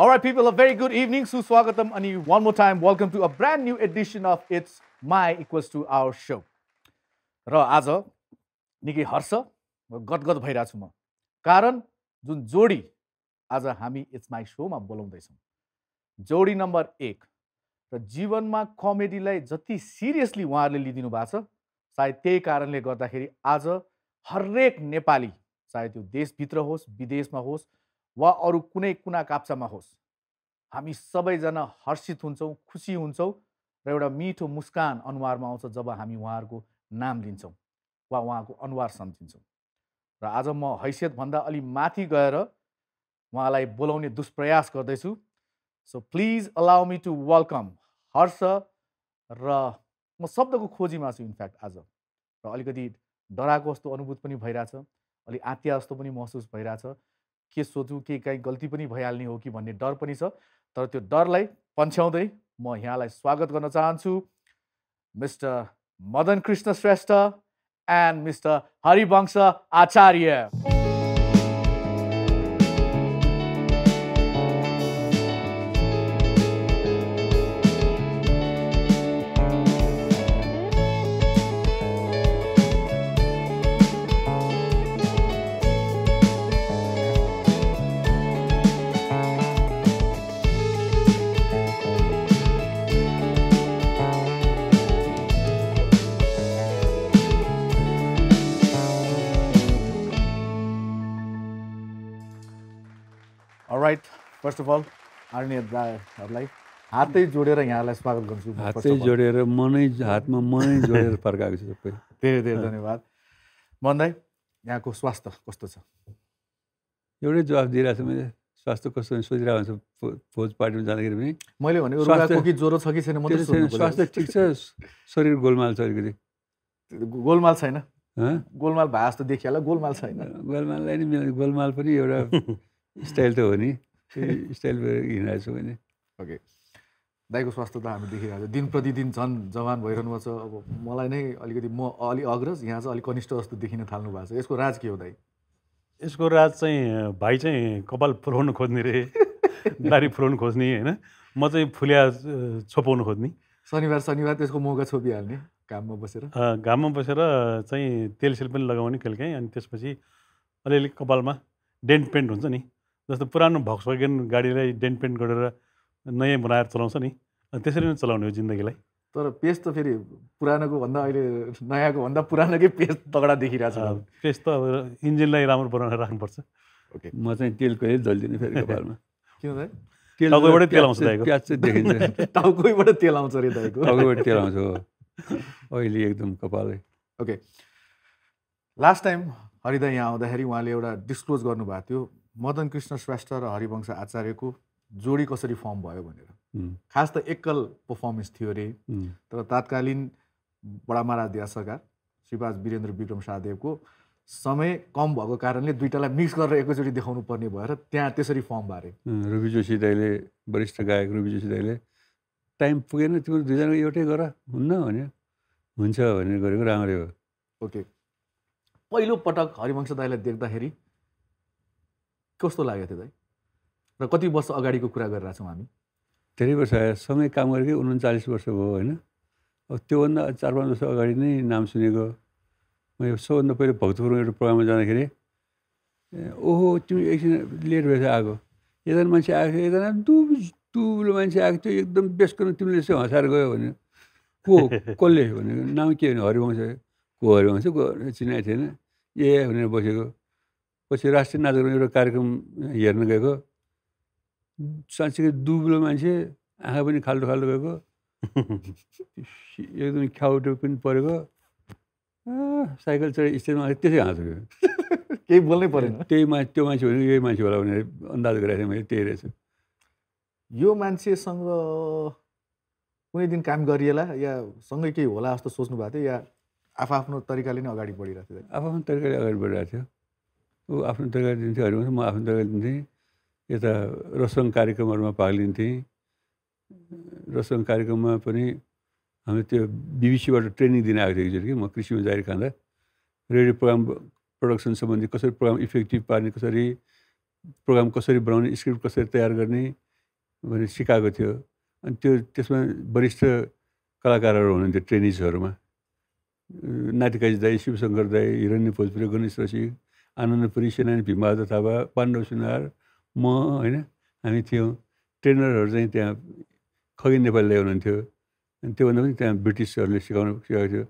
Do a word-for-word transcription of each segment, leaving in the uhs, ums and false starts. Alright people, a very good evening. Suswagatam ani one more time. Welcome to a brand new edition of It's My Equals to Our Show. Ra aza niki harsa gatgat bhairachu ma. Karan jun jodi aza hami It's My Show ma bolaउँदैछौं. जोडी number एक र जीवनमा कमेडीलाई जति seriously उहाँहरूले लिदिनु भएको छ सायद त्यही कारणले गर्दाखेरि आज हरेक नेपाली चाहे त्यो देशभित्र होस् विदेशमा होस् वा अरू कुनै कुना काप्चामा होस् हामी सबैजना हर्षित हुन्छौँ खुसी हुन्छौँ र एउटा मिठो मुस्कान अनुहारमा आउँछ जब हामी उहाँहरूको नाम लिन्छौँ वा उहाँको अनुहार सम्झिन्छौँ र आज म हैसियत भन्दा अलि माथि गएर उहाँलाई बोलाउने दुष्प्रयास गर्दैछु. So please allow me to welcome Harsha र म शब्दको खोजीमा छु. इनफ्याक्ट आज र अलिकति डराएको जस्तो अनुभूत पनि भइरहेछ, अलि आत्या जस्तो पनि महसुस भइरहेछ. के सोचौँ, के काहीँ गल्ती पनि भइहाल्ने हो कि भन्ने डर पनि छ, तर त्यो डरलाई पन्छ्याउँदै म यहाँलाई स्वागत गर्न चाहन्छु mister Madan Krishna Shrestha and mister Haribansha Acharya. First of all, आर्नेहरूलाई हातै जोडेर यहाँलाई स्वागत गर्छु. हातै जोडेर मनै हातमा मनै जोडेर फर्काएको छु सबै. धेरै धेरै धन्यवाद. मन्दाई, यहाँको स्वास्थ्य कस्तो छ? एउटै जवाफ दिइरहेको छु मैले, स्वास्थ्य कस्तो सोचिरहेको छु. फौज पार्टीमा जाँदाखेरि पनि मैले भनेको रुगाको कि ज्वरो छ कि छैन मात्रै सोध्नु पर्छ. स्वास्थ्य ठिक छ, शरीर गोलमाल छ अलिकति. गोलमाल छैन, गोलमाल भए जस्तो देखिहाल. गोलमाल छैन, गोलमाललाई नि मेरो गोलमाल पनि एउटा स्टाइल त हो नि. स्टाइल हिँडिरहेको छु भने ओके. दाइको स्वास्थ्य त हामी देखिरहेको छ दिन प्रतिदिन झन् जवान भइरहनु भएको छ. अब मलाई नै अलिकति म अलि अग्रज, यहाँ चाहिँ अलिक कनिष्ठ जस्तो देखिन थाल्नु भएको छ. यसको राज के हो दाइ? यसको राज चाहिँ भाइ चाहिँ कपाल फुलाउनु खोज्ने रे, दारी फुलाउनु खोज्ने होइन, म चाहिँ फुलिया छोपाउनु खोज्ने. शनिबार शनिबार त्यसको मौका छोपिहाल्ने, घाममा बसेर घाममा बसेर चाहिँ तेल सेल पनि लगाउने कहिलेकाहीँ. अनि त्यसपछि अलिअलि कपालमा डेन्ट पेन्ट हुन्छ नि, जस्तो पुरानो भक्सवागन गाडीलाई डेन्ट पेन्ट गरेर नयाँ बनाएर चलाउँछ नि, त्यसरी नै चलाउने हो जिन्दगीलाई. तर पेस्ट त फेरि पुरानोको भन्दा अहिले नयाँको भन्दा पुरानोकै पेस्ट तगडा देखिरहेछ. पेस्ट त अब इन्जिनलाई राम्रो बनाएर राख्नुपर्छ. ओके, म चाहिँ तेल कहिले दल्दिनँ फेरि कपालमा. किन दाइ? टाउकोबाटै तेल आउँछ दाइको? प्याज चाहिँ देखिन्छ टाउकोबाट तेल आउँछ रे दाइको. टाउकोबाट तेल आउँछ अहिले एकदम कपालै. ओके, लास्ट टाइम हरिदा यहाँ आउँदाखेरि उहाँले एउटा डिस्क्लोज गर्नुभएको थियो मदन कृष्ण श्रेष्ठ र हरिवंश आचार्यको जोडी कसरी फर्म भयो भनेर. mm. खास त एकल पर्फर्मेन्स थियो अरे. mm. तर तात्कालीन बडा महाराज सरकार श्रीपाद वीरेन्द्र विक्रम शाहदेवको समय कम भएको कारणले दुईटालाई मिक्स गरेर एकैचोटि देखाउनु पर्ने भएर त्यहाँ त्यसरी फर्म भयो अरे. mm. रुबी जोशी दाइले, वरिष्ठ गायक रुबी जोशी दाइले टाइम पुगेन तिम्रो दुईजना एउटै गर हुन्न भने हुन्छ भनेर गरेको राम्रै हो. ओके, पहिलो पटक हरिवंश दाइलाई देख्दाखेरि कस्तो लाग्यो थियो दाइ? र कति वर्ष अगाडिको कुरा गरिरहेको छौँ हामी? धेरै वर्ष आयो, सँगै काम गरेकै उन्चालिस वर्ष भयो होइन. अब त्योभन्दा चार पाँच वर्ष अगाडि नै नाम सुनेको. मैले सबभन्दा पहिला भक्तपुरमा एउटा प्रोग्राममा जाँदाखेरि ओहो तिमी एकछिन लेट भएछ आएको, एकजना मान्छे आएको थियो, एकजना दुब दुब्लो मान्छे आएको थियो एकदम बेसकन, तिमीले चाहिँ हँसाएर गयो भन्यो. को कसले भनेको? नाम के भन्यो? हरिवंश. को हरिवंश? को चिनाएको थिएन. ए भनेर बसेको. पछि राष्ट्रिय नाटकमा एउटा कार्यक्रम हेर्न गएको, साँच्चीकै दुब्लो मान्छे, आँखा पनि खाल्टो खाल्टो गएको, एकदम ख्याउटो पनि परेको, साइकल चढेर स्टेजमा त्यसै हाँसो गयो. केही बोल्नै परेन. त्यही मान्छे, त्यो मान्छे भनेको यही मान्छे होला भनेर अन्दाज गरेको थिएँ मैले. त्यही रहेछ. यो मान्छेसँग कुनै दिन काम गरिएला या सँगै केही होला जस्तो सोच्नु भएको थियो या आफ आफ्नो तरिकाले नै अगाडि बढिरहेको थियो? आफ आफ्नो तरिकाले अगाडि बढिरहेको थियो. ऊ आफ्नो तरकारी दिन्थ्यो हरिवंश, म आफ्नो तरकारी दिन्थेँ. यता रसङ कार्यक्रमहरूमा भाग लिन्थेँ. रसङ कार्यक्रममा पनि हामी त्यो बिबिसीबाट ट्रेनिङ दिन आएको थियो एकचोटि. म कृषिमा जारी खाँदा रेडियो प्रोग्राम प्रोडक्सन सम्बन्धी कसरी प्रोग्राम इफेक्टिभ पार्ने, कसरी प्रोग्राम कसरी बनाउने, स्क्रिप्ट कसरी तयार गर्ने, मैले सिकाएको थियो अनि त्यो त्यसमा वरिष्ठ कलाकारहरू हुनुहुन्थ्यो ट्रेनिजहरुमा नाटिकाजी दाई शिवशंकर दाई हिरण्य भोजपुरी गणेश रसी आनन्दपुरी सेनानी भीमबहादुर थापा पाण्डव सुनार म हैन हामी थियौँ ट्रेनरहरू चाहिँ त्यहाँ खगेन नेपालले हुनुहुन्थ्यो अनि त्यो भन्दा पनि त्यहाँ ब्रिटिशहरुले सिकाउनु सिकाएको थियो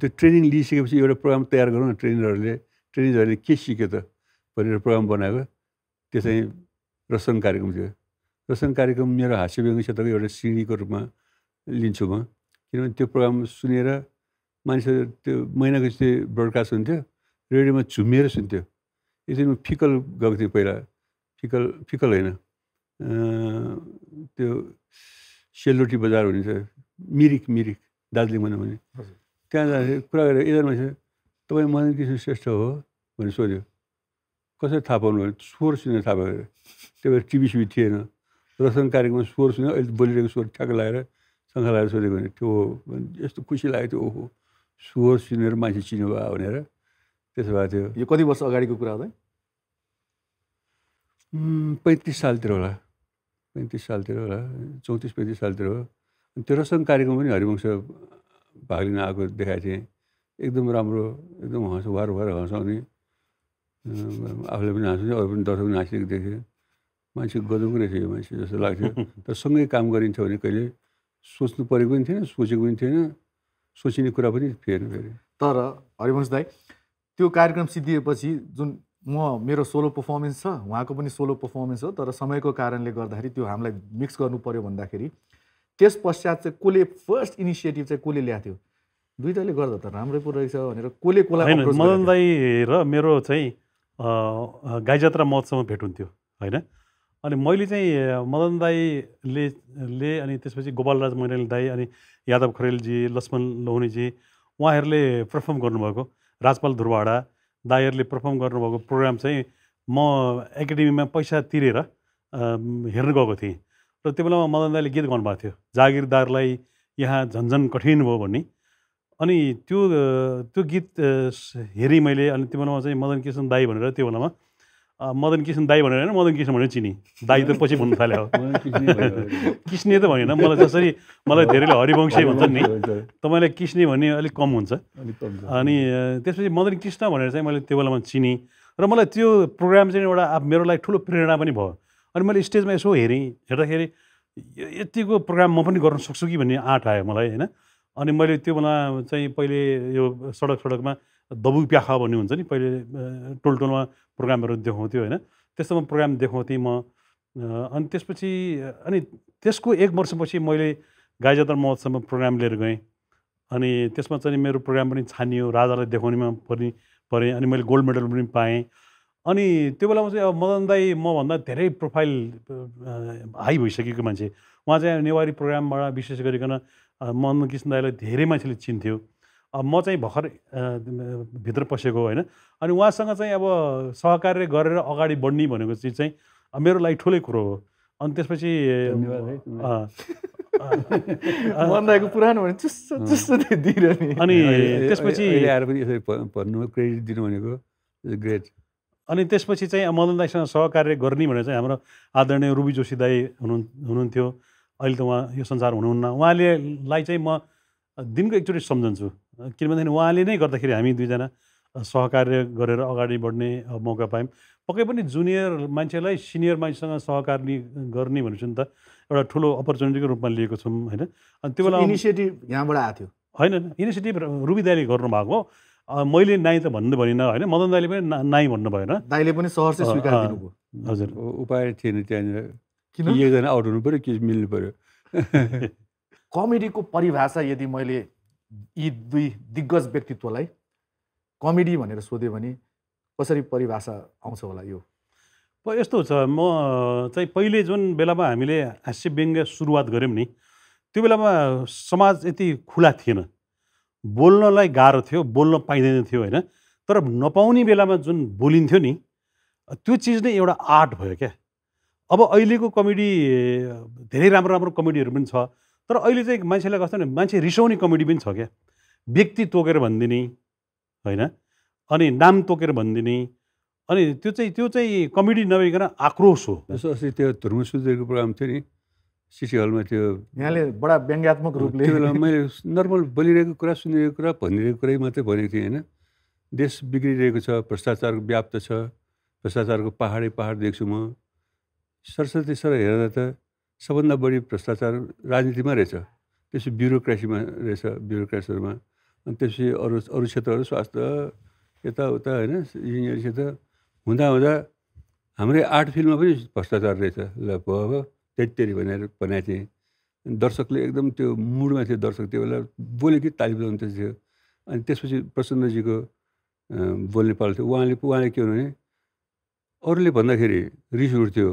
त्यो ट्रेनिङ लिइसकेपछि एउटा प्रोग्राम तयार गरौँ न ट्रेनरहरूले ट्रेनिजहरूले के सिक्यो त भनेर प्रोग्राम बनाएको त्यो चाहिँ रसन कार्यक्रम थियो रसन कार्यक्रम मेरो हास्य व्यङ्ग्य क्षेत्रको एउटा सिँढीको रूपमा लिन्छु म किनभने त्यो प्रोग्राम सुनेर मानिसहरू त्यो महिनाको चाहिँ ब्रोडकास्ट हुन्थ्यो रेडियोमा झुमिएर सुन्थ्यो यसरी म फिकल गएको थिएँ पहिला फिकल फिकल होइन त्यो सेलरोटी बजार हुने छ मिरिक मिरिक दार्जिलिङ भन्दा पनि त्यहाँ जाँदाखेरि कुरा गरेर एकजना मान्छे तपाईँ मदन कृष्ण श्रेष्ठ हो भनेर सोध्यो कसरी थाहा पाउनु भयो स्वर सुनेर थाहा पायो त्यो भएर टिभी सिभी थिएन रसन कार्यक्रममा स्वर सुन्यो अहिले बोलिरहेको स्वर ठ्याक लागेर शङ्खा लागेर सोधेको भने त्यो हो यस्तो खुसी लाग्यो त्यो ओहो स्वर सुनेर मान्छे चिन्नुभयो भनेर त्यसो भएको थियो यो कति वर्ष अगाडिको कुरा हो त पैँतिस सालतिर होला पैँतिस सालतिर होला चौतिस पैँतिस सालतिर हो अनि त्यो रसन कार्यक्रम पनि हरिवंश भाग लिन आएको देखाएको थिएँ एकदम राम्रो एकदम हँस भर भर हँसाउने आफूले पनि हाँस्ने अरू पनि दर्शक पनि हाँसिएको देखेँ मान्छे गजबको रहेछ यो मान्छे जस्तो लाग्थ्यो तर सँगै काम गरिन्छ भने कहिले सोच्नु परेको पनि थिएन सोचेको पनि थिएन सोचिने कुरा पनि थिएन फेरि तर हरिवंश दाई त्यो कार्यक्रम सिद्धिएपछि जुन म मेरो सोलो पर्फर्मेन्स छ उहाँको पनि सोलो पर्फर्मेन्स हो तर समयको कारणले गर्दाखेरि त्यो हामीलाई मिक्स गर्नु पर्यो भन्दाखेरि त्यस पश्चात चाहिँ कसले फर्स्ट इनिसिएटिभ चाहिँ कसले ल्याएको थियो दुईटाले गर्दा त राम्रै पो रहेछ भनेर कसले कसलाई मदन दाई र मेरो चाहिँ गाई जात्रा महोत्सवमा भेट हुन्थ्यो होइन अनि मैले चाहिँ मदन दाईले ले अनि त्यसपछि गोपालराज मैनाली दाई अनि यादव खरेलजी लक्ष्मण लोहनीजी उहाँहरूले पर्फर्म गर्नुभएको राजपाल धुरवाडा दाईहरूले पर्फर्म गर्नुभएको प्रोग्राम चाहिँ म एकाडेमीमा पैसा तिरेर हेर्न गएको थिएँ र त्यो बेलामा मदन दाईले गीत गाउनुभएको थियो जागिरदारलाई यहाँ झन्झन कठिन भयो भन्ने अनि त्यो त्यो गीत हेरेँ मैले अनि त्यो बेलामा चाहिँ मदन कृष्ण दाई भनेर त्यो बेलामा मदन कृष्ण दाई भनेर होइन मदन कृष्ण भनेर चिनी दाई त पछि भन्नु थाल्यो कृष्णे त भनेन मलाई जसरी मलाई धेरैले हरिवंशी भन्छन् नि तपाईँलाई कृष्णे भन्ने अलिक कम हुन्छ अनि त्यसपछि मदन कृष्ण भनेर चाहिँ मैले त्यो बेलामा चिनी र मलाई त्यो प्रोग्राम चाहिँ एउटा मेरो लागि ठुलो प्रेरणा पनि भयो अनि मैले स्टेजमा यसो हेरेँ हेर्दाखेरि यतिको प्रोग्राम म पनि गर्न सक्छु कि भन्ने आँट आयो मलाई होइन अनि मैले त्यो बेला चाहिँ पहिले यो सडक सडकमा दबु प्याखा भन्ने हुन्छ नि पहिले टोल टोलमा प्रोग्रामहरू देखाउँथ्यो होइन त्यस्तोमा प्रोग्राम देखाउँथेँ म अनि त्यसपछि अनि त्यसको एक वर्षपछि मैले गाई जात्रा महोत्सवमा प्रोग्राम लिएर गएँ अनि त्यसमा चाहिँ मेरो प्रोग्राम पनि छानियो राजालाई देखाउनेमा पनि परेँ अनि मैले गोल्ड मेडल पनि पाएँ अनि त्यो बेलामा चाहिँ अब मदन दाई मभन्दा धेरै प्रोफाइल हाई भइसकेको मान्छे उहाँ चाहिँ नेवारी प्रोग्रामबाट विशेष गरिकन मदन कृष्ण दाईलाई धेरै मान्छेले चिन्थ्यो अब म चाहिँ भर्खर भित्र पसेको होइन अनि उहाँसँग चाहिँ अब सहकार्य गरेर अगाडि बढ्ने भनेको चिज चाहिँ मेरो लागि ठुलै कुरो हो अनि त्यसपछि पुरानो अनि त्यसपछि आएर पनि यसरी भन्नु क्रेडिट दिनु भनेको ग्रेट अनि त्यसपछि चाहिँ मदन दाईसँग सहकार्य गर्ने भनेर चाहिँ हाम्रो आदरणीय रुबी जोशी दाई हुनु हुनुहुन्थ्यो अहिले त उहाँ यो संसार हुनुहुन्न उहाँले लाई चाहिँ म दिनको एकचोटि सम्झन्छु किनभनेदेखि उहाँले नै गर्दाखेरि हामी दुईजना सहकार्य गरेर अगाडि बढ्ने मौका पायौँ पक्कै पनि जुनियर मान्छेलाई सिनियर मान्छेसँग सहकार्य गर्ने भनेपछि नि त एउटा ठुलो अपर्च्युनिटीको रूपमा लिएको छौँ होइन अनि त्यो बेला इनिसिएटिभ यहाँबाट आएको थियो होइन इनिसिएटिभ रुबी दाईले गर्नुभएको हो मैले नाइ त भन्नु भनिनँ होइन मदन दाईले पनि नाइ भन्नु भएन दाईले पनि सहजै स्वीकार गर्नुभयो हजुर उपाय थिएन त्यहाँनिर किन एकजना आउट हुनु पऱ्यो कि मिल्नु पऱ्यो कमेडीको परिभाषा यदि मैले यी दुई दिग्गज व्यक्तित्वलाई कमेडी भनेर सोध्यो भने कसरी परिभाषा आउँछ होला यो यस्तो छ म चाहिँ पहिले जुन बेलामा हामीले हास्य व्यङ्ग्य सुरुवात गऱ्यौँ नि त्यो बेलामा समाज यति खुला थिएन बोल्नलाई गाह्रो थियो बोल्न पाइँदैन थियो होइन तर नपाउने बेलामा जुन बोलिन्थ्यो नि त्यो चिज नै एउटा आर्ट भयो क्या अब अहिलेको कमेडी धेरै राम्रो राम्रो कमेडीहरू पनि छ तर अहिले चाहिँ मान्छेलाई कस्तो भने मान्छे रिसाउने कमेडी पनि छ क्या व्यक्ति तोकेर भनिदिने होइन अनि नाम तोकेर भनिदिने अनि त्यो चाहिँ त्यो चाहिँ कमेडी नभइकन आक्रोश हो जस्तो अस्ति त्यो धर्मसुदीको प्रोग्राम थियो नि सिसी हलमा त्यो यहाँले बडा व्यङ्ग्यात्मक रूपले त्यो बेला मैले नर्मल बोलिरहेको कुरा सुनिरहेको कुरा भनिरहेको कुरै मात्रै भनेको थिएँ, होइन। देश बिग्रिरहेको छ, भ्रष्टाचार व्याप्त छ, भ्रष्टाचारको पहाडै पहाड देख्छु म। सरस्वती सर हेर्दा त सबभन्दा बढी भ्रष्टाचार राजनीतिमा रहेछ, त्यसपछि ब्युरोक्रेसीमा रहेछ, ब्युरोक्रेसीहरूमा, अनि त्यसपछि अरू अरू क्षेत्रहरू स्वास्थ्य यताउता, होइन, इन्जिनियर क्षेत्र हुँदा हुँदा हाम्रै आर्ट फिल्डमा पनि भ्रष्टाचार रहेछ। ल अब त्यति भनेर भनेको थिएँ। दर्शकले एकदम त्यो मुडमा थियो, दर्शक त्यो बेला बोले कि ताली बजाउनु थियो। अनि त्यसपछि प्रचण्डजीको बोल्ने पालो थियो, उहाँले उहाँले के भन्यो भने अरूले भन्दाखेरि रिस उठ्थ्यो,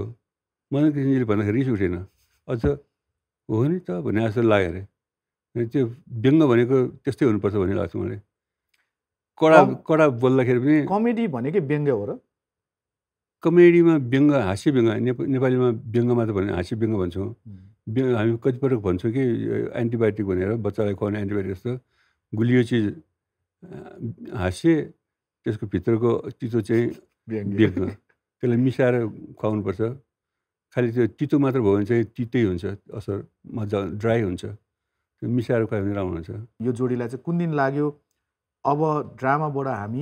मदन कृष्णजीले भन्दाखेरि रिस उठेन, अझ हो नि त भने जस्तो लाग्यो अरे। अनि त्यो व्यङ्ग भनेको त्यस्तै हुनुपर्छ भन्ने लाग्छ मलाई, कडा कडा बोल्दाखेरि पनि। कमेडी भनेकै व्यङ्ग हो र? कमेडीमा व्यङ्ग, हाँस्य व्यङ्ग, नेपा नेपालीमा व्यङ्गमा त भने हाँस्य व्यङ्ग भन्छौँ। व्यङ्ग हामी कतिपटक भन्छौँ कि एन्टिबायोटिक भनेर बच्चालाई खुवाउने एन्टिबायोटिक जस्तो गुलियो चिज हाँस्य, त्यसको भित्रको तितो चाहिँ व्यङ्ग, त्यसलाई मिसाएर खुवाउनुपर्छ। खालि त्यो तितो मात्र भयो भने चाहिँ तितै हुन्छ, असर मजा ड्राई हुन्छ, त्यो मिसाएर खुवायो भने राम्रो हुन्छ। यो जोडीलाई चाहिँ कुन दिन लाग्यो अब ड्रामाबाट हामी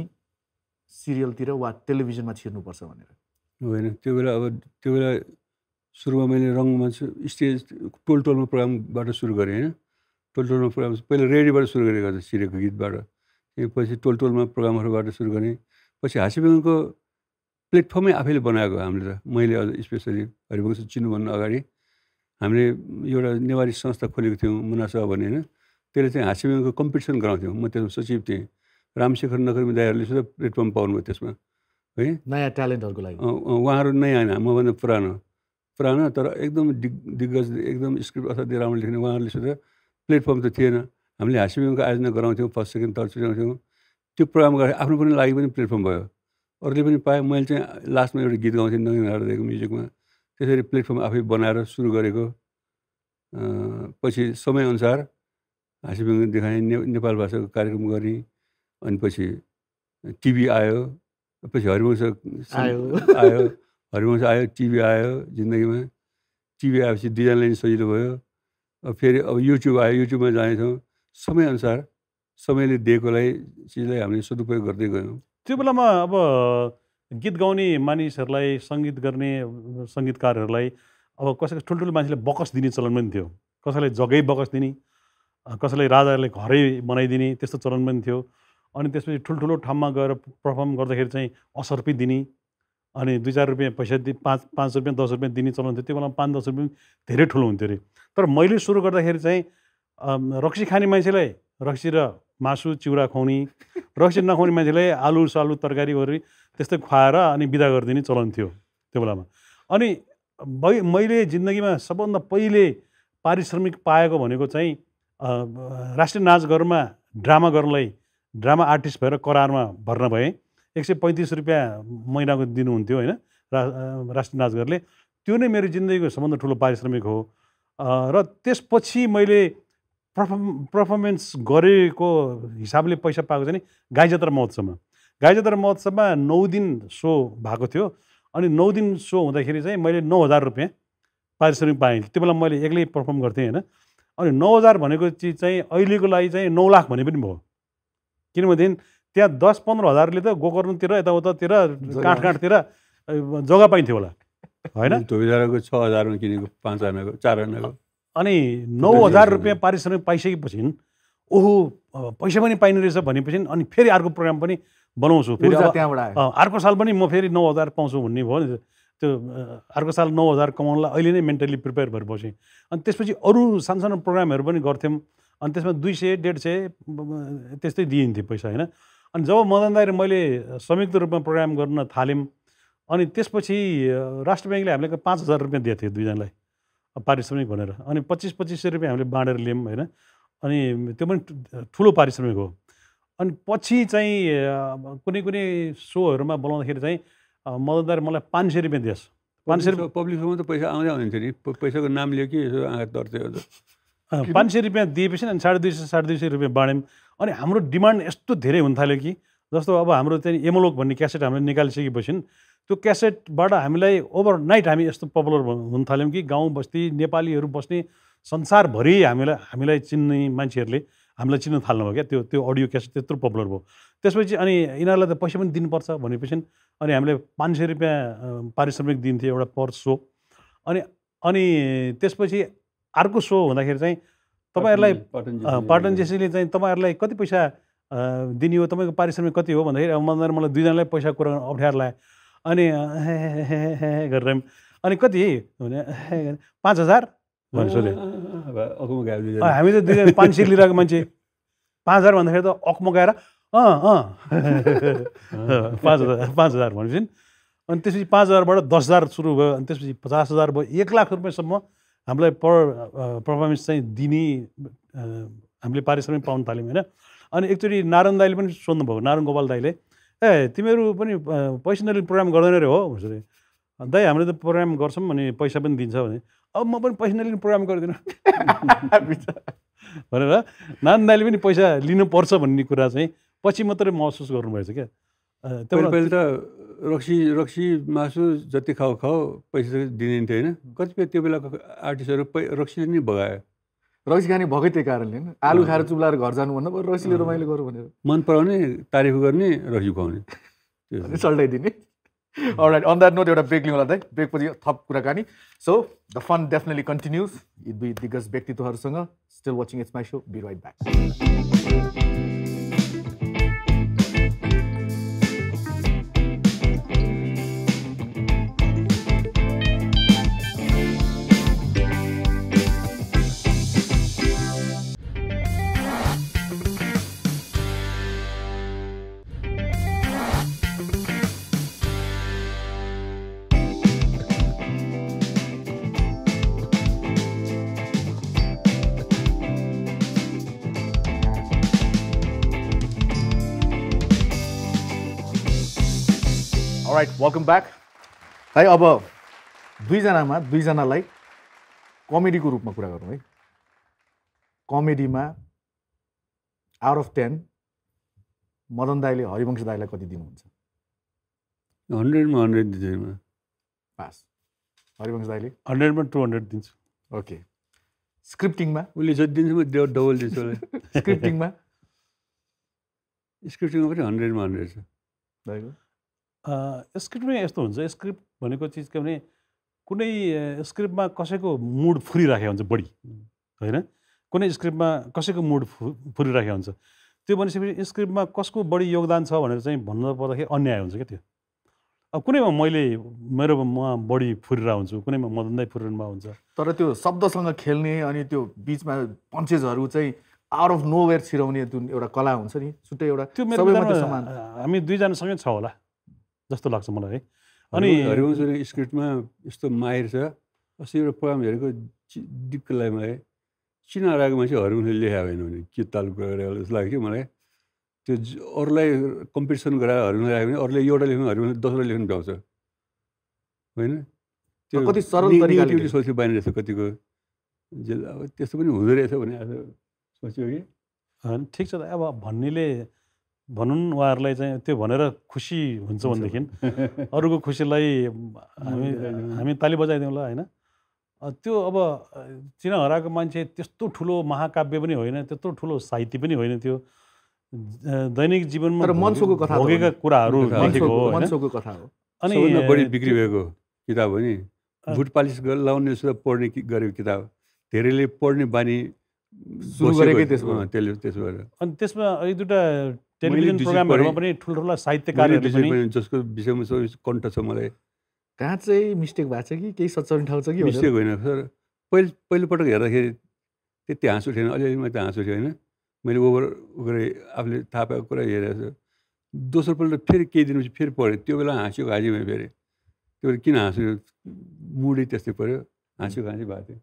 सिरियलतिर वा टेलिभिजनमा छिर्नुपर्छ भनेर? होइन, त्यो बेला अब त्यो बेला सुरुमा मैले रङ्गमञ्च स्टेज टोल टोलमा प्रोग्रामबाट सुरु गरेँ, होइन। टोल टोलमा प्रोग्राम पहिला रेडियोबाट सुरु गरेको थिएँ, सिरियलको गीतबाट, पछि टोल टोलमा प्रोग्रामहरूबाट सुरु गरेँ। पछि हाँस्य व्यङ्गको प्लेटफर्मै आफैले बनाएको हामीले त, मैले अझ स्पेसली हरिवंश चिन्नुभन्दा अगाडि हामीले एउटा नेवारी संस्था खोलेको थियौँ, मुनासा भन्ने, होइन। त्यसले चाहिँ हाँस्य व्यङ्गको कम्पिटिसन गराउँथ्यौँ, म त्यसमा सचिव थिएँ। रामशेखर नगरमी दाईहरूले सुधा प्लेटफर्म पाउनुभयो त्यसमा, है, नयाँ ट्यालेन्टहरूको लागि। उहाँहरू नयाँ, मभन्दा पुरानो पुरानो तर एकदम दिग दिग्गज, एकदम स्क्रिप्ट असाध्यै राम्रो लेख्ने उहाँहरूले सुधा प्लेटफर्म त थिएन। हामीले हाँस्य व्यङ्गको आयोजना गराउँथ्यौँ, फर्स्ट सेकेन्ड थर्ड चुनाउँथ्यौँ। त्यो प्रोग्राम गर्दा आफ्नो पनि लागि पनि प्लेटफर्म भयो, अरूले पनि पाएँ। मैले चाहिँ लास्टमा एउटा गीत गाउँथेँ नवीन हृदयको म्युजिकमा, त्यसरी प्लेटफर्म आफै बनाएर सुरु गरेको। पछि समयअनुसार हाँस्य व्यङ्ग देखाएँ, नेपाल भाषाको कार्यक्रम गरेँ, अनि पछि टिभी आयो, पछि हरिवंश आयो आयो हरिवंश आयो, टिभी आयो जिन्दगीमा। टिभी आएपछि दुईजनालाई नि सजिलो भयो। अब फेरि अब युट्युब आयो, युट्युबमा जानेछौँ। समयअनुसार समयले दिएकोलाई चिजलाई हामीले सदुपयोग गर्दै गयौँ। त्यो बेलामा अब गीत गाउने मानिसहरूलाई, सङ्गीत गर्ने सङ्गीतकारहरूलाई अब कसैको ठुल्ठुलो मान्छेले बकस दिने चलन पनि थियो। कसैलाई जग्गै बकस दिने, कसैलाई राजाहरूले घरै बनाइदिने, त्यस्तो चलन पनि थियो। अनि त्यसपछि ठुल्ठुलो ठाउँमा गएर पर्फर्म गर्दाखेरि चाहिँ असर्पी दिने, अनि दुई चार रुपियाँ पैसा दि पाँच पाँच रुपियाँ दस रुपियाँ दिने चलन थियो। त्यो बेलामा पाँच दस रुपियाँ धेरै ठुलो हुन्थ्यो अरे। तर मैले सुरु गर्दाखेरि चाहिँ रक्सी खाने मान्छेलाई रक्सी र मासु चिउरा खुवाउने, रक्सी नखुवाउने मान्छेलाई आलु सालु तरकारी गरी त्यस्तै खुवाएर अनि बिदा गरिदिने चलन थियो त्यो बेलामा। अनि मैले जिन्दगीमा सबभन्दा पहिले पारिश्रमिक पाएको भनेको चाहिँ राष्ट्रिय नाचघरमा ड्रामा गर्नलाई, ड्रामा आर्टिस्ट भएर करारमा भर्ना भएँ। एक सय पैँतिस रुपियाँ महिनाको दिनुहुन्थ्यो, होइन, रा राष्ट्रिय नाचघरले। त्यो नै मेरो जिन्दगीको सबभन्दा ठुलो पारिश्रमिक हो। र त्यसपछि मैले पर्फर्म पर्फर्मेन्स गरेको हिसाबले पैसा पाएको चाहिँ गाई जात्रा महोत्सवमा। गाई जात्रा महोत्सवमा नौ दिन सो भएको थियो। अनि नौ दिन सो हुँदाखेरि चाहिँ मैले नौ हजार रुपियाँ पारिश्रमिक पाएँ। त्यो बेला मैले एक्लै पर्फर्म गर्थेँ, होइन। अनि नौ हजार भनेको चिज चाहिँ अहिलेको लागि चाहिँ नौ लाख भने पनि भयो, किनभनेदेखि त्यहाँ दस पन्ध्र हजारले त गोकर्णतिर यताउतातिर काँठ काँठतिर जग्गा पाइन्थ्यो होला, होइन। छ हजारमा किनेको, पाँच आनाको, चार आनाको। अनि नौ हजार रुपियाँ पारिश्रमिक पाइसकेपछि ओहो पैसा पनि पाइने रहेछ भनेपछि अनि फेरि अर्को प्रोग्राम पनि बनाउँछु, फेरि अर्को साल पनि म फेरि नौ हजार पाउँछु भन्ने भयो नि। त्यो अर्को साल नौ हजार कमाउनलाई अहिले नै मेन्टली प्रिपेयर भएर बसेँ। अनि त्यसपछि अरू सानसानो प्रोग्रामहरू पनि गर्थ्यौँ। अनि त्यसमा दुई सय डेढ सय त्यस्तै दिइन्थ्यो पैसा, होइन। अनि जब मदन दाइ र मैले संयुक्त रूपमा प्रोग्राम गर्न थाल्यौँ, अनि त्यसपछि राष्ट्र ब्याङ्कले हामीलाई पाँच हजार रुपियाँ दिएको थियो दुईजनालाई पारिश्रमिक भनेर। अनि पच्चिस पच्चिस सय रुपियाँ हामीले बाँडेर लियौँ, होइन। अनि त्यो पनि ठुलो पारिश्रमिक हो। अनि पछि चाहिँ कुनै कुनै सोहरूमा बोलाउँदाखेरि चाहिँ मदन दाइ मलाई पाँच सय रुपियाँ दिएछ। पाँच सय रुपियाँ पब्लिक सोमा त पैसा आउँदै आउँदैन नि, पैसाको नाम लियो कि आँखा तर्सेको त। पाँच सय रुपियाँ दिएपछि अनि साढे दुई सय साढे दुई सय रुपियाँ बाँड्यौँ। अनि हाम्रो डिमान्ड यस्तो धेरै हुन थाल्यो कि जस्तो अब हाम्रो चाहिँ एमोलोक भन्ने क्यासेट हामीले निकालिसकेपछि त्यो क्यासेटबाट हामीलाई ओभरनाइट हामी यस्तो पपुलर हुन थाल्यौँ कि गाउँ बस्ती नेपालीहरू बस्ने संसारभरि हामीलाई हामीलाई चिन्ने मान्छेहरूले हामीलाई चिन्न थाल्नुभयो क्या। त्यो त्यो अडियो क्यासेट त्यत्रो पपुलर भयो। त्यसपछि अनि यिनीहरूलाई त पैसा पनि दिनुपर्छ भनेपछि अनि हामीले पाँच सय रुपियाँ पारिश्रमिक दिन्थ्यो एउटा पर सो। अनि अनि त्यसपछि अर्को सो हुँदाखेरि चाहिँ तपाईहरुलाई पाटन जेसीले चाहिँ तपाईहरुलाई कति पैसा दिने हो, तपाईको पारिश्रमिक कति हो भन्दाखेरि अब मलाई मलाई दुईजनालाई पैसा कुरा अप्ठ्यारो लाग्यो। अनि गरेर अनि कति भने पाँच हजार भनेर सोध्यो। हामी त दुईजना पाँच सय लिइरहेको मान्छे पाँच हजार भन्दाखेरि त अकमकाएर अँ अँ पाँच हजार पाँच हजार भनेपछि अनि त्यसपछि पाँच हजारबाट दस हजार सुरु भयो। अनि त्यसपछि पचास हजार भयो। एक लाख रुपियाँसम्म हामीलाई पर पर्फर्मेन्स चाहिँ दिने हामीले पारिश्रमिक पाउन थाल्यौँ होइन। अनि एकचोटि नारायण दाईले पनि सोध्नुभयो, नारायण गोपाल दाईले, ए तिमीहरू पनि पैसाले प्रोग्राम गर्दैन रे हो भनेर। दाइ हामीले त प्रोग्राम गर्छौँ भने पैसा पनि दिन्छ भने। अब म पनि पैसाले प्रोग्राम गर्दिनँ भनेर नारायण दाईले पनि पैसा लिनुपर्छ भन्ने कुरा चाहिँ पछि मात्रै महसुस गर्नुभएछ क्या। पहिले त रक्सी रक्सी मासु जति खाऊ खाऊ पैसा दिने थियो होइन। कतिपय त्यो बेलाको आर्टिस्टहरू पै रक्सीले नै भगायो। रक्सी खाने भएकै त्यही कारणले होइन। आलु खाएर चुब्लाएर घर जानुभन्दा बरु रक्सीले रमाइलो गरौँ भनेर मन पराउने, तारिफ गर्ने, रक्सी खुवाउने, त्यो चल्टाइदिने। अलराइट, अन द्याट नोट एउटा ब्रेक लिउँ होला दाइ। ब्रेकपछि थप कुराकानी। So the fun definitely continues यी दुई दिग्गज व्यक्तित्वहरूसँग। Still watching it's my show, be right back. Right, welcome back. दाइ अब दुईजनामा दुईजनालाई कमेडीको रूपमा कुरा गरौँ है। कमेडीमा आउट अफ टेन मदन दाईले हरिवंश दाईलाई कति दिनुहुन्छ? हन्ड्रेडमा हन्ड्रेड दिन्छु। पास। हरिवंश दाईले? हन्ड्रेडमा टू हन्ड्रेड दिन्छु। ओके। स्क्रिप्टिङमा? उसले जति दिन्छु म डबल दिन्छु। स्क्रिप्टिङमा? स्क्रिप्टिङमा पनि हन्ड्रेडमा हन्ड्रेड छ दाइको। स्क्रिप्टमै यस्तो हुन्छ, स्क्रिप्ट भनेको चिज के भने कुनै स्क्रिप्टमा कसैको मुड फुरिराखेको हुन्छ बढी होइन। कुनै स्क्रिप्टमा कसैको मुड फुरिराखेको हुन्छ, त्यो भनेपछि स्क्रिप्टमा कसको बढी योगदान छ भनेर चाहिँ भन्नु पर्दाखेरि अन्याय हुन्छ क्या। त्यो अब कुनैमा मैले मेरो म बढी फुरिरहेको हुन्छु, कुनैमा मदनदाई फुरिरहनु हुन्छ। तर त्यो शब्दसँग खेल्ने अनि त्यो बिचमा पन्चेजहरू चाहिँ आउट अफ नोवेयर छिराउने जुन एउटा कला हुन्छ नि छुट्टै एउटा, त्यो मेरो हामी दुईजनासँगै छ होला जस्तो लाग्छ मलाई है। अनि हरिवंशको स्क्रिप्टमा यस्तो माहिर छ, अस्ति एउटा प्रोग्राम हेरेको दिक्कलाइमा है, चिना हराएको मान्छे हरिवंशले लेखाएको होइन भने के ताल कुरा गरेको जस्तो लाग्यो कि मलाई। त्यो अरूलाई कम्पिटिसन गराएर हरिवंश राख्यो भने अरूले एउटा लेख्नु हरिवंशले दसवटा लेख्नु भ्याउँछ होइन। त्यो कति सरल तरिकाले सोच्नु पाएन रहेछ कतिको जे। अब त्यस्तो पनि हुँदो रहेछ भने आज सोच्यो कि ठिक छ। अब भन्नेले भनौँ उहाँहरूलाई चाहिँ त्यो भनेर खुसी हुन्छ भनेदेखि अरूको खुसीलाई हामी हामी ताली बजाइदिउँला होइन। त्यो अब चिना हराएको मान्छे त्यस्तो ठुलो महाकाव्य पनि होइन, त्यत्रो ठुलो साहित्य पनि होइन, त्यो दैनिक जीवनमा मनसोको कथा भोगेका कुराहरू लेखेको हो। मनसोको कथा हो अनि बढी बिक्री भएको किताब हो नि। बुट पालिस लाउने पढ्ने गरेको किताब, धेरैले पढ्ने बानी सुरु गरेकै त्यसमा त्यसो गरेर। अनि त्यसमा एक दुईवटा टेलिभिजन प्रोग्रामहरूमा पनि ठुल्ठुला साहित्यकारहरू पनि, जसको विषयमा कण्ठ छ मलाई। कहाँ चाहिँ मिस्टेक भएको छ कि केही सच्याउने ठाउँ छ कि? मिस्टेक होइन सर, पहिलो पहिलोपटक हेर्दाखेरि त्यति हाँस उठेन, अलिअलि मात्रै हाँस उठ्यो होइन। मैले ओभर गरेँ, आफूले थाहा पाएको कुरा हेरेको छु। दोस्रोपल्ट फेरि केही दिनपछि फेरि पढेँ, त्यो बेला हाँस्यो घाँसी भयो फेरि। त्यो किन हाँस उठ्यो, मुडै त्यस्तै पऱ्यो, हाँस्यो घाँसी भएको थियो।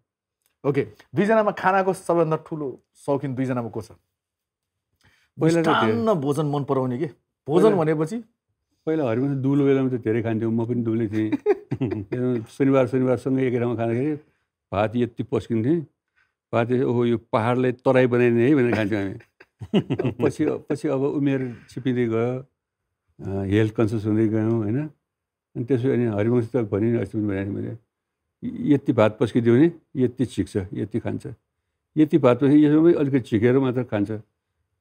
ओके, दुईजनामा खानाको सबैभन्दा ठुलो शौकिन दुईजनामा को छ? पहिला भोजन मन पराउने के? भोजन भनेपछि पहिला हरिवंश दुलो बेलामा त धेरै खान्थ्यो, म पनि दुलो थिएँ। शनिबार शनिबारसँगै एकैठाउँमा खाँदाखेरि भात यति पस्किन्थेँ, भात ओहो यो पहाडलाई तराई बनाइने है भनेर खान्थ्यौँ हामी। पछि पछि अब उमेर छिपिँदै गयो, हेल्थ कन्सियस हुँदै गयौँ होइन। अनि त्यसपछि हरिवंश त भनिन अस्ति पनि भनेको मैले यति भात पस्किदियो भने यति चिक्छ यति खान्छ यति भात पनि यसमै अलिकति छिकेर मात्र खान्छ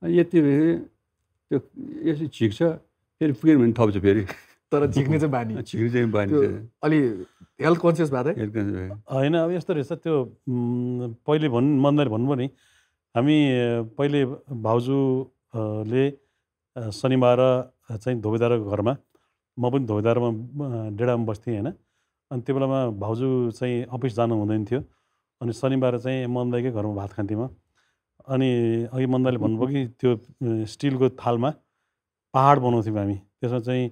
अनि यति त्यो यसो छिक्छ फेरि पुगेन भने थप्छ फेरि तर झिक्ने चाहिँ बानी झिक्ने चाहिँ बानी अलि हेल्थ कन्सियस भएको होइन। अब यस्तो रहेछ त्यो पहिले भन् मन्दिर भन्नुभयो नि हामी पहिले भाउजूले शनिबार चाहिँ धोबेदारको घरमा म पनि धोबेदारमा डेडामा बस्थेँ हैन अनि त्यो बेलामा भाउजू चाहिँ अफिस जानु हुँदैन थियो अनि शनिबार चाहिँ मन्दाकै घरमा भात खान्थेँ म। अनि अघि मन्दाले भन्नुभयो कि त्यो स्टिलको थालमा पहाड बनाउँथ्यौँ हामी त्यसमा चाहिँ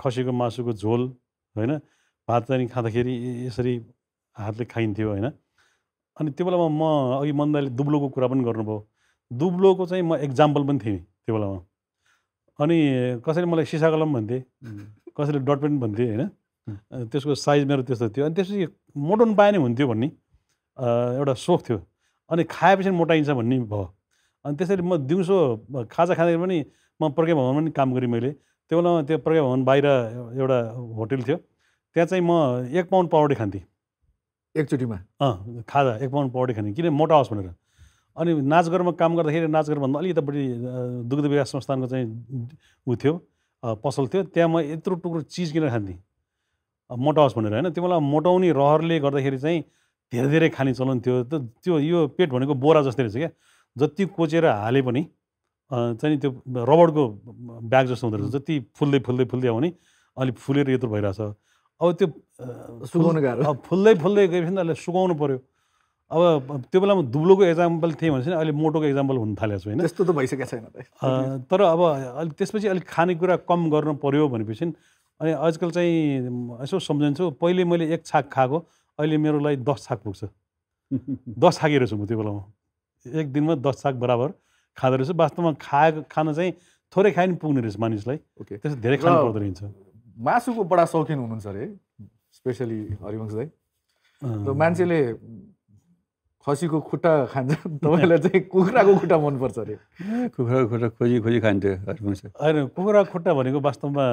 खसीको मासुको झोल हैन भात चाहिँ खाँदाखेरि यसरी हातले खाइन्थ्यो हैन। अनि त्यो बेलामा म अघि मन्दाले दुब्लोको कुरा पनि गर्नुभयो दुब्लोको चाहिँ म एक्जाम्पल पनि थिएँ त्यो बेलामा। अनि कसैले मलाई सिसा कलम भन्थे कसैले डटपेन भन्थे हैन त्यसको साइज मेरो त्यस्तो थियो अनि त्यसपछि मोटाउनु पाए नि हुन्थ्यो भन्ने एउटा सोख थियो अनि खाएपछि मोटाइन्छ भन्ने भयो। अनि त्यसरी म दिउँसो खाजा खाँदाखेरि पनि म प्रज्ञा भवनमा पनि काम गरेँ मैले त्यो बेलामा त्यो प्रज्ञा भवन बाहिर एउटा होटल थियो त्यहाँ चाहिँ म एक पाउन्ड पाउडे खान्थेँ एकचोटिमा अँ खाजा एक पाउन्ड पाउडे खान्थेँ किन मोटा होस् भनेर। अनि नाचघरमा काम गर्दाखेरि नाचघरभन्दा अलि यतापट्टि दुग्ध विकास संस्थानको चाहिँ उ थियो पसल थियो त्यहाँ म यत्रो टुक्रो चिज किनेर खान्थेँ मोटा होस् भनेर हैन। त्यो बेला मोटाउने रहरले गर्दाखेरि चाहिँ धेरै धेरै खाने चलन थियो त त्यो यो पेट भनेको बोरा जस्तै रहेछ क्या जति कोचेर हाले पनि चाहिँ त्यो रबडको ब्याग जस्तो हुँदो रहेछ जति फुल्दै फुल्दै फुल्दै आउने अलि फुलेर यत्रो भइरहेछ अब त्यो सुकाउनु गाह्रो फुल्दै फुल्दै गएपछि नि अहिले सुकाउनु पऱ्यो। अब त्यो बेलामा दुब्लोको एक्जाम्पल थिएँ भने चाहिँ अहिले मोटोको एक्जाम्पल हुन थालेको छु होइन त्यस्तो त भइसकेको छैन तर अब अलिक त्यसपछि अलिक खानेकुरा कम गर्नु पऱ्यो भनेपछि अनि आजकल चाहिँ यसो सम्झन्छु पहिले मैले एक छाक खाएको अहिले मेरो लागि दस छाक पुग्छ दस छाकिरहेको छु म त्यो बेलामा एक दिनमा दस छाक बराबर खाँदो रहेछु। वास्तवमा खाएको खाना चाहिँ थोरै खाइ पनि पुग्ने रहेछ मानिसलाई त्यसो धेरै खानु पर्दो रहेछ। मासुको बडा शौकिन हुनुहुन्छ अरे स्पेसली हरिवंश दाइ र मान्छेले खसीको खुट्टा खान्छ तपाईँलाई चाहिँ कुखुराको खुट्टा मनपर्छ अरे कुखुराको खुट्टा खोजी खोजी खान्थ्यो हरिवंश होइन कुखुराको खुट्टा भनेको वास्तवमा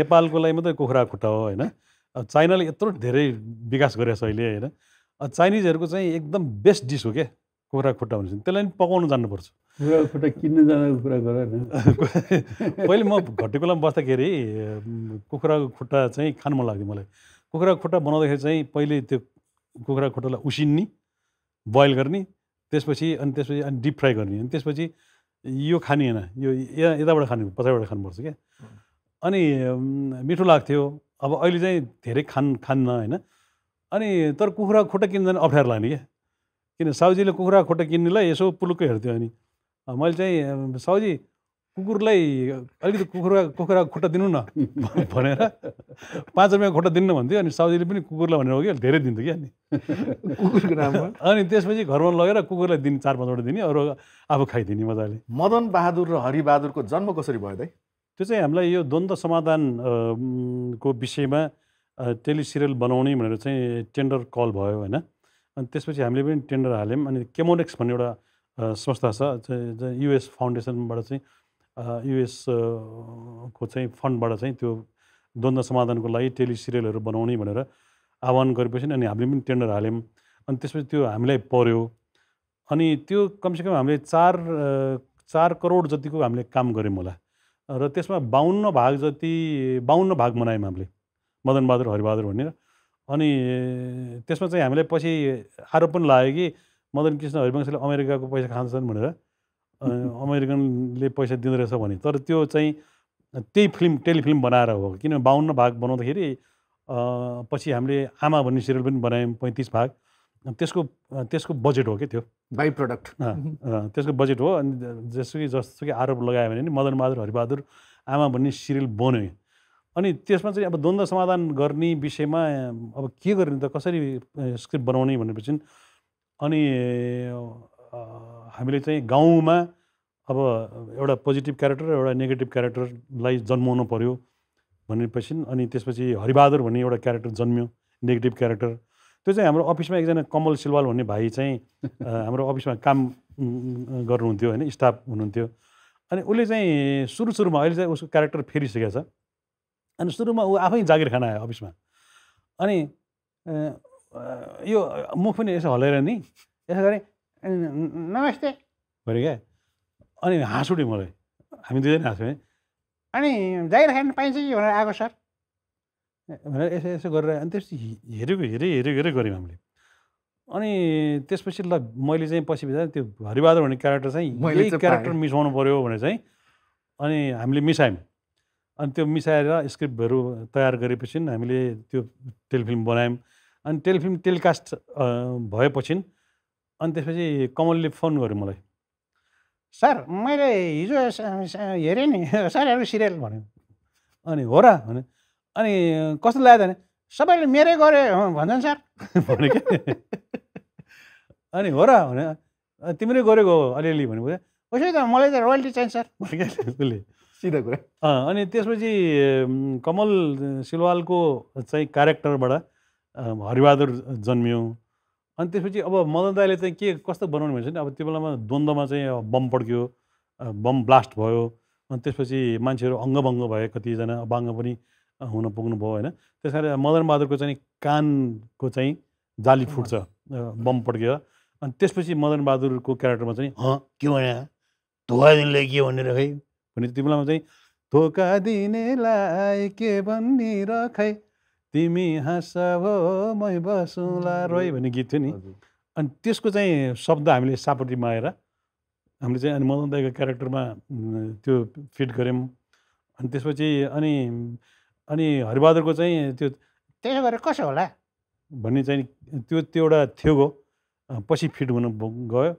नेपालको लागि मात्रै कुखुरा खुट्टा हो होइन चाइनाले यत्रो धेरै विकास गरेको छ अहिले होइन चाइनिजहरूको चाहिँ एकदम बेस्ट डिस हो क्या कुखुरा खुट्टा भनेपछि त्यसलाई पनि पकाउनु जान्नुपर्छ कुखुराको खुट्टा किन्न जानु कुरा गर पहिले म घटेकोलामा बस्दाखेरि कुखुराको खुट्टा चाहिँ खानु मन लाग्थ्यो मलाई। कुखुराको खुट्टा बनाउँदाखेरि चाहिँ पहिले त्यो कुखुराको खुट्टालाई उसिन्ने बोइल गर्ने त्यसपछि अनि त्यसपछि अनि डिप फ्राई गर्ने अनि त्यसपछि यो खाने होइन यो यताबाट खाने पछाडिबाट खानुपर्छ क्या अनि मिठो लाग्थ्यो। अब अहिले चाहिँ धेरै खान खान्न होइन अनि तर कुखुरा खुट्टा किन्न जाने अप्ठ्यारो लाग्ने क्या किन साउजीले कुखुरा खुट्टा किन्नेलाई यसो पुलुक्कै हेर्थ्यो अनि मैले चाहिँ साउजी कुकुरलाई अलिकति कुखुरा कुखुरा खुट्टा दिनु न भनेर पाँच रुपियाँ खुट्टा दिनु भन्थ्यो अनि साउजीले पनि कुकुरलाई भनेर हो कि धेरै दिन्थ्यो क्या कुकुरको नाममा अनि त्यसपछि घरमा लगेर कुकुरलाई दिने चार पाँचवटा दिने अरू आफू खाइदिने मजाले। मदन बहादुर र हरि बहादुरको जन्म कसरी भयो दाइ? त्यो चाहिँ हामीलाई यो द्वन्द्व समाधानको विषयमा टेलिसिरियल बनाउने भनेर चाहिँ टेन्डर कल भयो होइन अनि त्यसपछि हामीले पनि टेन्डर हाल्यौँ अनि केमोनेक्स भन्ने एउटा संस्था छ युएस फाउन्डेसनबाट चाहिँ युएस को चाहिँ फन्डबाट चाहिँ त्यो द्वन्द्व समाधानको लागि टेलिसिरियलहरू बनाउने भनेर आह्वान गरेपछि अनि हामीले पनि टेन्डर हाल्यौँ अनि त्यसपछि त्यो हामीलाई पर्यो अनि त्यो कमसेकम हामीले चार चार करोड जतिको हामीले काम गऱ्यौँ होला र त्यसमा बाउन्न भाग जति बाउन्न भाग मनायौँ हामीले मदन बहादुर हरिबहादुर भनेर। अनि त्यसमा चाहिँ हामीलाई पछि आरोप पनि लाग्यो कि मदन कृष्ण हरिवंशले अमेरिकाको पैसा खान्छन् भनेर अमेरिकनले पैसा दिँदो रहेछ भने तर त्यो चाहिँ त्यही फिल्म टेलिफिल्म बनाएर हो किन बाउन्न भाग बनाउँदाखेरि पछि हामीले आमा भन्ने सिरियल पनि बनायौँ पैँतिस भाग त्यसको त्यसको बजेट हो क्या त्यो बाई प्रडक्ट त्यसको बजेट हो। अनि जस्तो कि जस्तो कि आरोप लगायो भने नि मदन बहादुर हरिबहादुर आमा भन्ने सिरियल बन्यो अनि त्यसमा चाहिँ अब द्वन्द्व समाधान गर्ने विषयमा अब के गर्ने त कसरी स्क्रिप्ट बनाउने भनेपछि अनि हामीले चाहिँ गाउँमा अब एउटा पोजिटिभ क्यारेक्टर एउटा नेगेटिभ क्यारेक्टरलाई जन्माउनु पऱ्यो भनेपछि अनि त्यसपछि हरिबहादुर भन्ने एउटा क्यारेक्टर जन्म्यो नेगेटिभ क्यारेक्टर त्यो चाहिँ हाम्रो अफिसमा एकजना कमल सिलवाल भन्ने भाइ चाहिँ हाम्रो अफिसमा काम गर्नुहुन्थ्यो होइन स्टाफ हुनुहुन्थ्यो अनि उसले चाहिँ सुरु सुरुमा अहिले चाहिँ उसको क्यारेक्टर फेरिसकेको छ अनि सुरुमा उ आफै जागिर खान आयो अफिसमा, अनि यो मुख पनि यसो हल्लेर नि यसो गरेँ नमस्ते भरे क्या, अनि हाँस उठ्यो मलाई, हामी दुईजना हाँस्यौँ, अनि जागिर खान पाइन्छ कि भनेर आएको सर भनेर यसो यसो गरेर अनि त्यसपछि हेरेको हेरे हेरे हेरे गऱ्यौँ हामीले। अनि त्यसपछि ल मैले चाहिँ पछि बिचरा त्यो हरिबहादुर भन्ने क्यारेक्टर चाहिँ मैले क्यारेक्टर मिसाउनु पऱ्यो भनेर चाहिँ अनि हामीले मिसायौँ। अनि त्यो मिसाएर स्क्रिप्टहरू तयार गरेपछि हामीले त्यो टेलिफिल्म बनायौँ। अनि टेलिफिल्म टेलिकास्ट भएपछि अनि त्यसपछि कमलले फोन गर्यो मलाई, सर मैले हिजो हेरेँ नि सरहरू सिरियल भन्यो, अनि हो र भने, अनि कस्तो लाग्यो भने सबैले मेरै गरे भन्छन् सर भने के, अनि हो र भने तिम्रै गरेको हो अलिअलि भनेपछि उसो त मलाई त रोयल्टी चाहिन्छ सर भने क्या उसले सिधा कुरा। अनि त्यसपछि कमल सिलवालको चाहिँ क्यारेक्टरबाट हरिबहादुर जन्मियो। अनि त्यसपछि अब मदन दाईले चाहिँ के कस्तो बनाउने भन्छ नि, अब त्यो बेलामा द्वन्द्वमा चाहिँ बम पड्क्यो, बम ब्लास्ट भयो, अनि त्यसपछि मान्छेहरू अङ्गभङ्ग भए, कतिजना अबाङ्ग पनि हुन पुग्नु भयो होइन। त्यस कारण मदन बहादुरको चाहिँ कानको चाहिँ जाली फुट्छ बम पड्केर, अनि त्यसपछि मदन बहादुरको क्यारेक्टरमा चाहिँ हँ के भने धोका दिनेलाई के भनेर खै भने त्यो बेलामा चाहिँ धोका दिनेलाई के भनेर खै तिमी हाँस भो मै बसौँला रोइ भन्ने गीत थियो नि, अनि त्यसको चाहिँ शब्द हामीले सापट्टिमा आएर हामीले चाहिँ अनि मदन दाईको क्यारेक्टरमा त्यो फिट गऱ्यौँ। अनि त्यसपछि अनि अनि हरिबहादुरको चाहिँ त्यो त्यसो गरेर कसो होला भन्ने चाहिँ त्यो त्यो एउटा थियो गो पछि फिट हुन गयो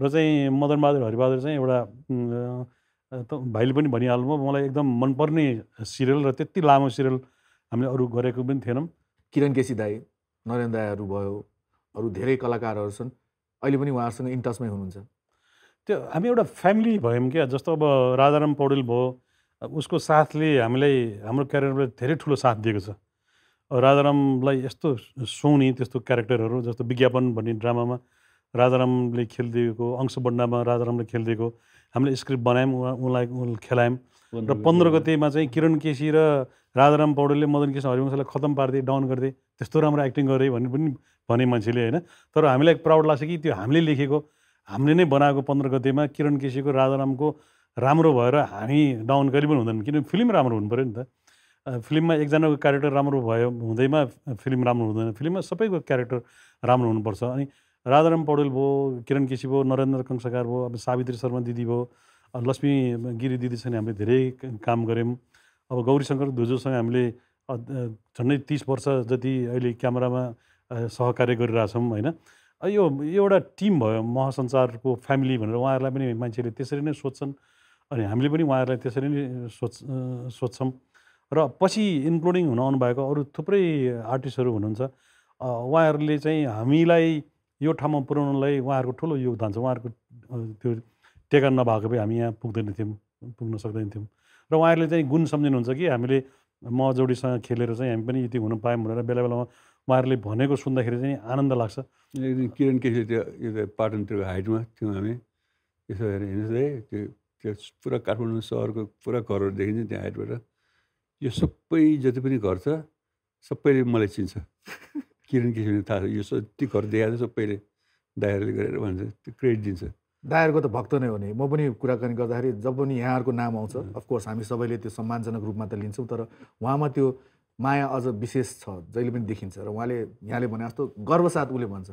र चाहिँ मदन बहादुर हरिबहादुर चाहिँ एउटा भाइले पनि भनिहाल्नु भयो मलाई एकदम मनपर्ने सिरियल र त्यति लामो सिरियल हामीले अरू गरेको पनि थिएनौँ। किरण केसी दाई, नरेन्द्र दाईहरू भयो, अरू धेरै कलाकारहरू छन् अहिले पनि उहाँहरूसँग इन टचमै हुनुहुन्छ। त्यो हामी एउटा फ्यामिली भयौँ क्या, जस्तो अब राजाराम पौडेल भयो उसको साथले हामीलाई हाम्रो क्यारेक्टरले धेरै ठुलो साथ दिएको छ। राजारामलाई यस्तो सुहाउने त्यस्तो क्यारेक्टरहरू जस्तो विज्ञापन भन्ने ड्रामामा राजारामले खेलिदिएको, अंशबन्डामा राजारामले खेलिदिएको हामीले स्क्रिप्ट बनायौँ, उहाँलाई खेलायौँ। र पन्ध्र गतेमा चाहिँ किरण केसी र राजाराम पौडेलले मदन कृष्ण हरिवंशलाई खत्तम पारिदिए, डाउन गरिदिए, त्यस्तो राम्रो एक्टिङ गरे भन्ने पनि भने मान्छेले होइन। तर हामीलाई प्राउड लाग्छ कि त्यो हामीले लेखेको, हामीले नै बनाएको पन्ध्र गतेमा किरण केसीको राजारामको राम्रो भएर हामी डाउन गरी पनि हुँदैन, किनभने फिल्म राम्रो हुनु पऱ्यो नि त। फिल्ममा एकजनाको क्यारेक्टर राम्रो भयो हुँदैमा फिल्म राम्रो हुँदैन, फिल्ममा सबैको क्यारेक्टर राम्रो हुनुपर्छ। अनि राजाराम पौडेल भयो, किरण केसी भयो, नरेन्द्र कंसाकार भयो, अब सावित्री शर्मा दिदी भयो, लक्ष्मी गिरी दिदी छन्, हामीले धेरै काम गऱ्यौँ। अब गौरी शङ्कर धुजुलसँग हामीले झन्डै तीस वर्ष जति अहिले क्यामेरामा सहकार्य गरिरहेछौँ होइन। यो एउटा टिम भयो महासञ्चारको फ्यामिली भनेर उहाँहरूलाई पनि मान्छेले त्यसरी नै सोध्छन्, अनि हामीले पनि उहाँहरूलाई त्यसरी नै सोच सोध्छौँ। र पछि इन्क्लुडिङ हुन आउनुभएको अरू थुप्रै आर्टिस्टहरू हुनुहुन्छ, उहाँहरूले चाहिँ हामीलाई यो ठाउँमा पुर्याउनलाई उहाँहरूको ठुलो योगदान छ। उहाँहरूको त्यो टेका नभएको भए हामी यहाँ पुग्दैन थियौँ, पुग्न सक्दैन थियौँ। र उहाँहरूले चाहिँ गुण सम्झिनुहुन्छ कि हामीले म जोडीसँग खेलेर चाहिँ हामी पनि यति हुन पायौँ भनेर बेला बेलामा उहाँहरूले भनेको सुन्दाखेरि चाहिँ आनन्द लाग्छ। किरण केसी त्यो पाटनतिरको हाइटमा थियौँ हामी, त्यसो भएर हेर्नुहोस् है त्यो त्यो पुरा काठमाडौँ सहरको पुरा घरहरू देखिन्छ त्यहाँ हाइटबाट। यो सबै जति पनि घर छ सबैले मलाई चिन्छ, किरण केसीले थाहा छ यो जति घर देखाएको छ सबैले दायरले गरेर भन्छ, त्यो क्रेडिट दिन्छ। दायरको त भक्त नै हो नि, म पनि कुराकानी गर्दाखेरि जब पनि यहाँहरूको नाम आउँछ अफकोर्स हामी सबैले त्यो सम्मानजनक रूपमा त लिन्छौँ, तर उहाँमा त्यो माया अझ विशेष छ जहिले पनि देखिन्छ। र उहाँले यहाँले भने जस्तो गर्वसाथ उसले भन्छ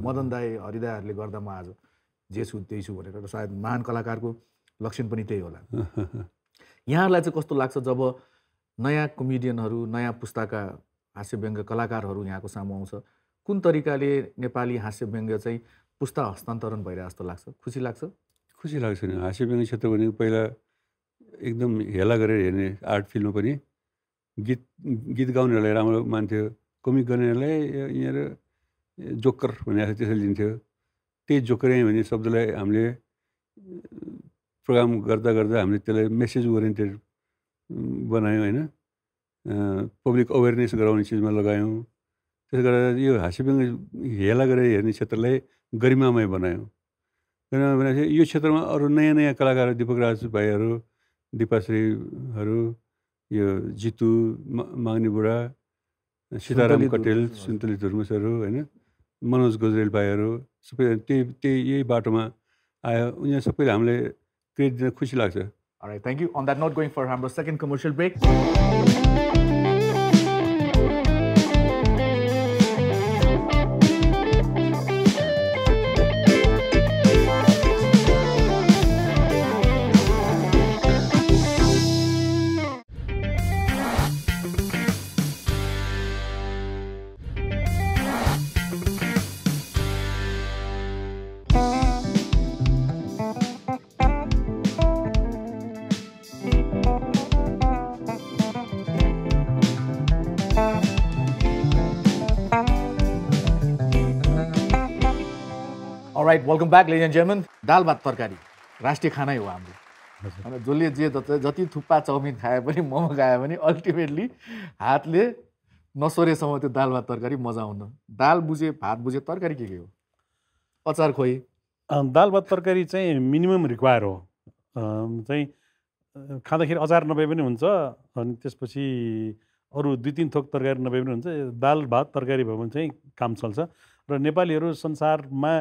मदन दाई हरिदाहरूले गर्दा म आज जे छु त्यही छु भनेर, र सायद महान कलाकारको लक्षण पनि त्यही होला। यहाँहरूलाई चाहिँ कस्तो लाग्छ जब नयाँ कमेडियनहरू, नयाँ पुस्ताका हास्यव्यङ्ग्य कलाकारहरू यहाँको सामु आउँछ, कुन तरिकाले नेपाली हास्यव्यङ्ग्य चाहिँ पुस्ता हस्तान्तरण भइरहेको जस्तो लाग्छ? खुसी लाग्छ, खुसी लाग्छ नि। हास्यव्यङ्ग्य क्षेत्र भनेको पहिला एकदम हेला गरेर हेर्ने आर्ट फिल्ममा पनि गीत गीत गाउनेहरूलाई राम्रो मान्थ्यो, कमिक गर्नेहरूलाई यिनीहरू जोकर भनेर त्यसरी लिन्थ्यो। त्यही जोकर भन्ने शब्दलाई हामीले प्रोग्राम गर्दा गर्दा हामीले त्यसलाई मेसेज ओरिएन्टेड बनायौँ होइन, पब्लिक अवेरनेस गराउने चिजमा लगायौँ। त्यसो गर्दा यो हास्यव्यङ्ग्य हेला गरेर हेर्ने क्षेत्रलाई गरिमामय बनायौँ। गरिमामय बनाएपछि यो क्षेत्रमा अरू नयाँ नयाँ कलाकारहरू दीपक राज भाइहरू, दिपाश्रीहरू, यो जितु माग्ने बुढा सीताराम कटेल सुन्तली धुर्मुसहरू हैन मनोज गोजरेल भाइहरू सबै त्यही त्यही यही बाटोमा आयो उनीहरू सबैले हामीले क्रेडिट दिन खुसी लाग्छ. Alright thank you. On that note going for हाम्रो second commercial break. Welcome back ladies and gentlemen. दाल भात तरकारी राष्ट्रिय खानै हो हाम्रो. जसले जे जति थुक्पा चाउमिन खाए पनि मोमो खाए पनि अल्टिमेटली हातले नसोरेसम्म त्यो दाल भात तरकारी मजा आउँदैन. दाल बुझे भात बुझे तरकारी के के हो? अचार खोइ. दाल भात तरकारी चाहिँ मिनिमम रिक्वायर हो. चाहिँ खाँदाखेरि अचार नभए पनि हुन्छ अनि त्यसपछि अरू दुई तीन थोक तरकारी नभए पनि हुन्छ. दाल भात तरकारी भयो भने चाहिँ काम चल्छ. र नेपालीहरू संसारमा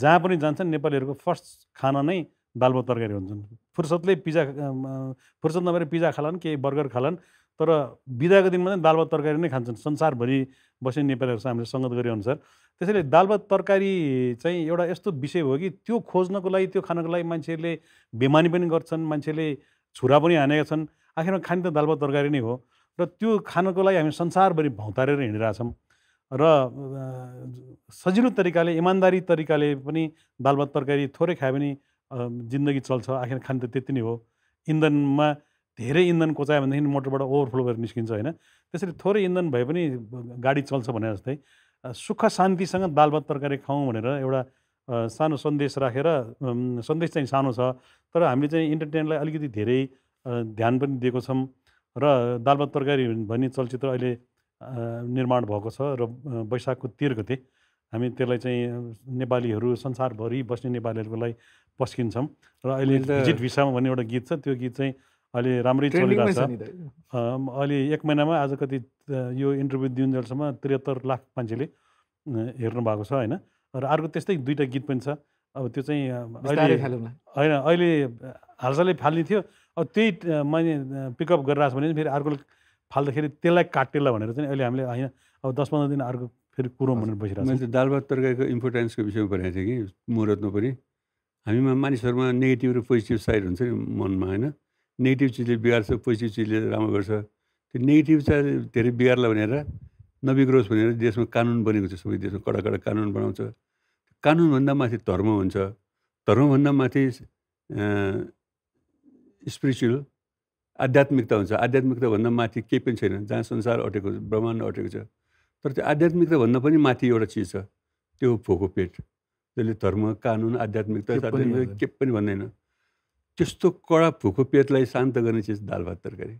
जहाँ पनि जान्छन् नेपालीहरूको फर्स्ट खाना नै दाल भात तरकारी हुन्छन्. फुर्सदले पिज्जा फुर्सद नभएर पिज्जा खालान् केही बर्गर खालान् तर बिदाको दिनमा चाहिँ दाल भात तरकारी नै खान्छन्. संसारभरि बस्ने नेपालीहरूसँग हामीले सङ्गत गरेअनुसार त्यसैले दाल भात तरकारी चाहिँ एउटा यस्तो विषय हो कि त्यो खोज्नको लागि त्यो खानको लागि मान्छेहरूले बेमानी पनि गर्छन्, मान्छेले छुरा पनि हानेका छन्. आखिरमा खाने त दाल भात तरकारी नै हो र त्यो खानको लागि हामी संसारभरि भौँतारेर हिँडिरहेछौँ र सजिलो तरिकाले इमान्दारी तरिकाले पनि दाल भात तरकारी थोरै खायो भने जिन्दगी चल्छ. आखिर खान त त्यति नै हो. इन्धनमा धेरै इन्धन कोचायो भनेदेखि मोटरबाट ओभरफ्लो गरेर निस्किन्छ होइन. त्यसरी थोरै इन्धन भए पनि गाडी चल्छ भने जस्तै सुख शान्तिसँग दाल भात तरकारी खाउँ भनेर एउटा सानो सन्देश राखेर सन्देश चाहिँ सानो छ तर हामीले चाहिँ इन्टरटेनमेन्टलाई अलिकति धेरै ध्यान पनि दिएको छौँ र दाल भात तरकारी भन्ने चलचित्र अहिले निर्माण भएको छ र वैशाखको तेह्र गते हामी त्यसलाई चाहिँ नेपालीहरू संसारभरि बस्ने नेपालीहरूको लागि पस्किन्छौँ. र अहिले भिजिट भिसामा भन्ने एउटा गीत छ त्यो गीत चाहिँ अहिले राम्रै चलिरहेको छ. अहिले एक महिनामा आज कति यो इन्टरभ्यू दिउन्जेलसम्म त्रिहत्तर लाख मान्छेले हेर्नु भएको छ होइन. र अर्को त्यस्तै दुईवटा गीत पनि छ. अब त्यो चाहिँ होइन अहिले हालसालै फाल्ने थियो अब त्यही मैले पिकअप गरिरहेको छ भने फेरि अर्को फाल्दाखेरि त्यसलाई काटेला भनेर चाहिँ अहिले हामीले होइन अब दस पन्ध्र दिन अर्को फेरि कुरो भनेर बसिरहेको छ. मैले दाल भात तरकारीको इम्पोर्टेन्सको विषयमा भनेको थिएँ कि मुहुर्तमा पनि हामीमा मानिसहरूमा नेगेटिभ र पोजिटिभ साइड हुन्छ नि मनमा होइन. नेगेटिभ चिजले बिगार्छ, पोजिटिभ चिजले राम्रो गर्छ. त्यो नेगेटिभ साइड धेरै बिगार्ला भनेर नबिग्रोस् भनेर देशमा कानुन बनेको छ. सबै देशमा कडा कडा कानुन बनाउँछ. कानुनभन्दा माथि धर्म हुन्छ, धर्मभन्दा माथि स्पिरिचुअल आध्यात्मिकता हुन्छ. आध्यात्मिकताभन्दा माथि केही पनि छैन. जहाँ संसार अटेको छ, ब्रह्माण्ड अटेको छ तर त्यो आध्यात्मिकताभन्दा पनि माथि एउटा चिज छ त्यो हो भोको पेट. त्यसले धर्म कानुन आध्यात्मिकता के पनि भन्दैन. त्यस्तो कडा भोको पेटलाई शान्त गर्ने चिज दाल भात तरकारी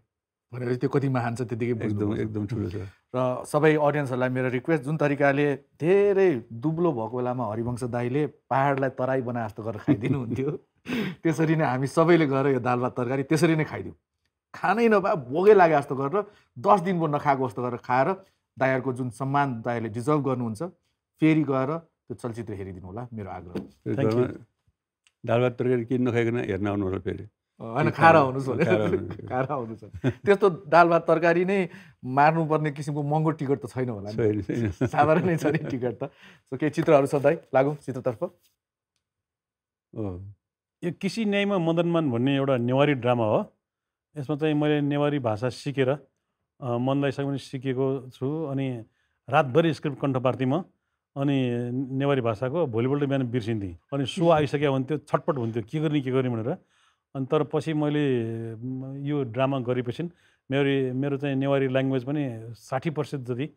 भनेर त्यो कति महान छ त्यतिकै एकदम एकदम ठुलो छ. र सबै अडियन्सहरूलाई मेरो रिक्वेस्ट जुन तरिकाले धेरै दुब्लो भएको बेलामा हरिवंश दाईले पाहाडलाई तराई बना जस्तो गरेर खाइदिनु हुन्थ्यो त्यसरी नै हामी सबैले गरेर यो दाल भात तरकारी त्यसरी नै खाइदिउँ. खानै नभए भोगै लागे जस्तो गरेर दस दिनको नखाएको जस्तो गरेर खाएर दायरको जुन सम्मान दायरले डिजर्भ गर्नुहुन्छ फेरि गएर त्यो चलचित्र हेरिदिनु होला मेरो आग्रह. दाल भात तरकारी किन नखाइकन हेर्न आउनु होला फेरि होइन खाएर आउनुहोस् खाएर आउनुहोस्. त्यस्तो दाल भात तरकारी नै मार्नुपर्ने किसिमको महँगो टिकट त छैन होला, साधारणै छ नि टिकट त. सो केही चित्रहरू छ दाइ लागौँ चित्रतर्फ. यो किसी न्यायमा मदनमान भन्ने एउटा नेवारी ड्रामा हो. यसमा चाहिँ मैले नेवारी भाषा सिकेर मनलाईसँग पनि सिकेको छु अनि रातभरि स्क्रिप्ट कण्ठ पार्थेँ म अनि नेवारी भाषाको भोलिपल्ट बिहान बिर्सिन्थेँ अनि सो आइसक्यो भने त्यो छटपट हुन्थ्यो के गर्ने के गर्ने भनेर. अनि तर पछि मैले यो ड्रामा गरेपछि मेरो मेरो चाहिँ नेवारी ल्याङ्ग्वेज पनि साठी पर्सेन्ट जति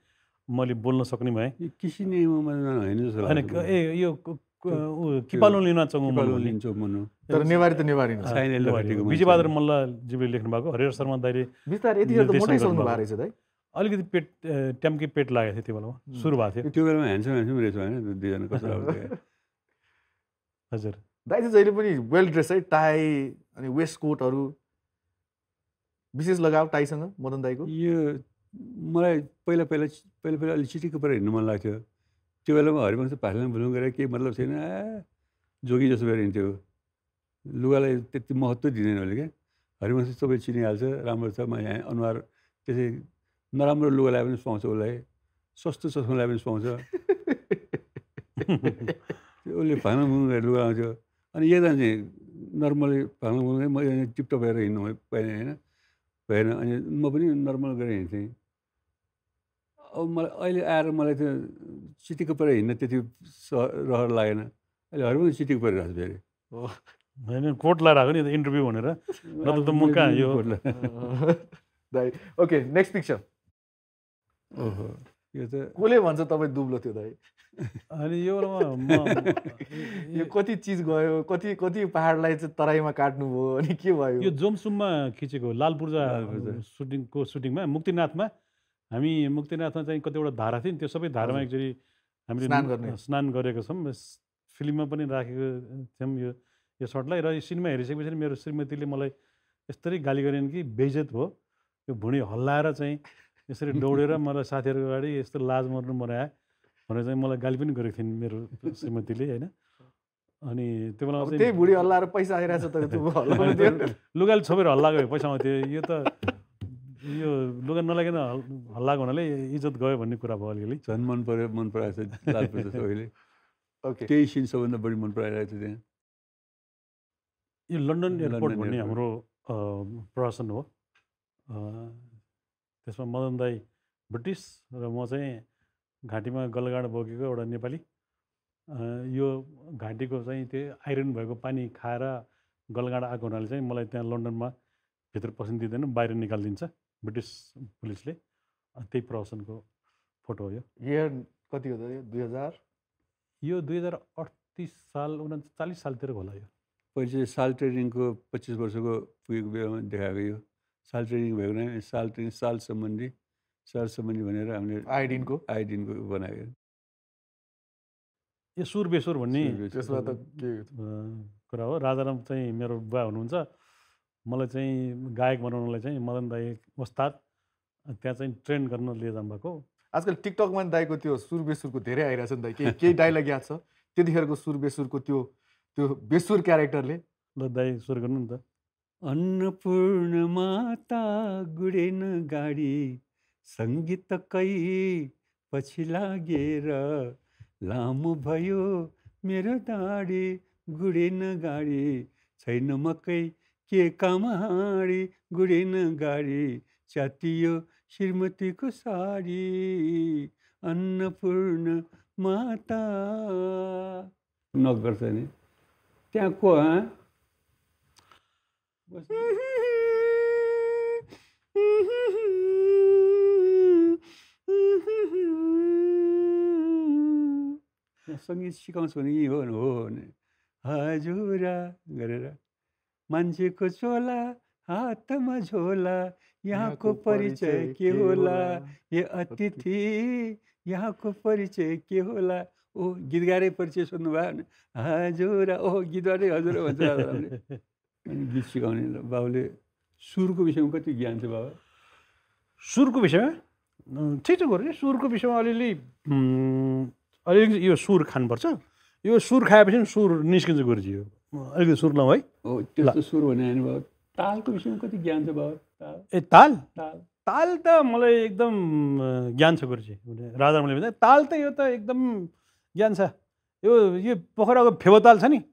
मैले बोल्न सक्ने भएँ. होइन ए यो किपालुन लिन चाहन्छु तर नेवारी त नेवारी विजयबहादुर मल्लजीले लेख्नु भएको हरिहर शर्मा दाइले अलिकति पेट ट्याम्की पेट लागेको थियो त्यो बेलामा सुरु भएको थियो. त्यो बेलामा ह्यान्डसम ह्यान्डसम रहेछ होइन दुईजना कस्तो हजुर दाइ चाहिँ जहिले पनि वेल ड्रेस है टाई अनि वेस्ट कोटहरू विशेष लगाव ताईसँग मदन दाईको यो मलाई पहिला पहिला पहिला पहिला अलि चिठी कपडा हिँड्नु मन लाग्थ्यो त्यो बेलामा हरिवंश पाठले भुलुङ गरे के मतलब छैन जोगी जसो भएर हिँड्थ्यो लुगालाई त्यति महत्त्व दिँदैन होला के हरिवंश सबै चिनिहाल्छ राम्रो छ म यहाँ अनुहार त्यसै नराम्रो लुगा लगाए पनि सुहाउँछ उसलाई सस्तो चस्मा लगाए पनि सुहाउँछ उसले फाना मुगा लुगा आउँथ्यो अनि यता चाहिँ नर्मली फाना मुगा म टिपटप भएर हिँड्नु पाएन होइन भएन अनि म पनि नर्मल गरेर हिँड्थेँ अब मलाई अहिले आएर मलाई त्यो चिटिक्क परेर हिँड्न त्यति रहर लागेन अहिले हरिवंश चिटिक्क परिरहेको छ फेरि होइन कोट लगाएर आएको नि त इन्टरभ्यू भनेर नत्र त मुका यो दाइ ओके नेक्स्ट पिक्चर ओहो यो त कसले भन्छ तपाईँ दुब्लो थियो दाइ अनि यो यो कति चिज गयो कति कति पहाडलाई चाहिँ तराईमा काट्नुभयो अनि के भयो यो जोमसुममा खिचेको लालपूर्जा सुटिङको सुटिङमा मुक्तिनाथमा हामी मुक्तिनाथमा चाहिँ कतिवटा धारा थियो त्यो सबै धारामा एकचोटि हामीले स्नान गर्ने स्नान गरेको छौँ फिल्ममा पनि राखेको थियौँ यो यो सर्टलाई र यो सिनेमा हेरिसकेपछि मेरो श्रीमतीले मलाई यसरी गाली गरेन कि बेइज्जत भयो त्यो भुँडी हल्लाएर चाहिँ यसरी दौडेर मलाई साथीहरूको अगाडि यस्तो लाज मर्नु बनायो भनेर चाहिँ मलाई गाली पनि गरेको थिइन् मेरो श्रीमतीले होइन अनि त्यो बेला त्यही भुँडी हल्लाएर पैसा आइरहेछ तर लुगाले छोपेर हल्ला गयो पैसा आउँथ्यो यो त यो लुगा नलागिकन हल्ला हुनाले इज्जत गयो भन्ने कुरा भयो अलिअलि झन् मन पऱ्यो मन पराएको छ अहिले ओके त्यही सिन सबभन्दा बढी मन पराइरहेको थियो त्यहाँ यो लन्डन एयरपोर्ट भन्ने हाम्रो प्रवासन हो त्यसमा मदन दाई ब्रिटिस र म चाहिँ घाँटीमा गलगाड बोकेको एउटा नेपाली यो घाँटीको चाहिँ त्यो आइरन भएको पानी खाएर गलगाड आएको हुनाले चाहिँ मलाई त्यहाँ लन्डनमा भित्र पस्न दिँदैन बाहिर निकालिदिन्छ ब्रिटिस पुलिसले त्यही प्रवासनको फोटो हो यो इयर कति हो त यो दुई हजार यो दुई हजार अडतिस साल उनचालिस सालतिर होला यो पहिले चाहिँ साल ट्रेनिङको पच्चिस वर्षको पुगेको बेलामा देखाएको यो साल ट्रेनिङ भएको हुनाले साल ट्रेनिङ साल सम्बन्धी साल सम्बन्धी भनेर हामीले आयोडिनको आयोडिनको बनाएको यो सुर बेसुर भन्ने त्यसमा त के कुरा हो राजाराम चाहिँ मेरो बुवा हुनुहुन्छ मलाई चाहिँ गायक बनाउनलाई चाहिँ मदन दाई उस्ताद त्यहाँ चाहिँ ट्रेन गर्न लिएजानु भएको आजकल टिकटकमा दाईको त्यो सुर बेसुरको धेरै आइरहेछ नि दाई केही केही डाइलग याद छ त्यतिखेरको सुर बेसुरको त्यो त्यो बेसुर क्यारेक्टरले ल दाई सुर गर्नु नि त अन्नपूर्ण माता गुडेन गाडी सङ्गीतकै पछि लागेर लामो भयो मेरो दाडी गुडेन गाडी छैन मकै के काम हाडी गुडेन गाडी च्यातियो श्रीमतीको साडी अन्नपूर्ण माता नक गर्छ नि त्यहाँ को सङ्गीत सिकाउँछ भने यी हो हो भने हजुरा गरेर मान्छेको चोला हातमा झोला यहाँको परिचय के होला ए अतिथि यहाँको परिचय के होला ओ गीत गाएरै परिचय सुन्नुभयो भने हजुरा ओ गीतबाटै हजुर भन्छ अनि गीत सिकाउने बाबुले सुरको विषयमा कति ज्ञान थियो बाबा सुरको विषयमा छिटो गऱ्यो सुरको विषयमा अलिअलि अलिकति यो सुर खानुपर्छ यो सुर खाएपछि सुर निस्किन्छ गुरुजी यो अलिकति सुर लाउँ है हो त्यस्तो सुर भने होइन बाबा तालको विषयमा कति ज्ञान छ बाबा ए ताल ताल ताल त मलाई एकदम ज्ञान छ गुरुजी राजा मैले भन्छ ताल त यो त एकदम ज्ञान छ यो यो पोखराको फेवा ताल छ नि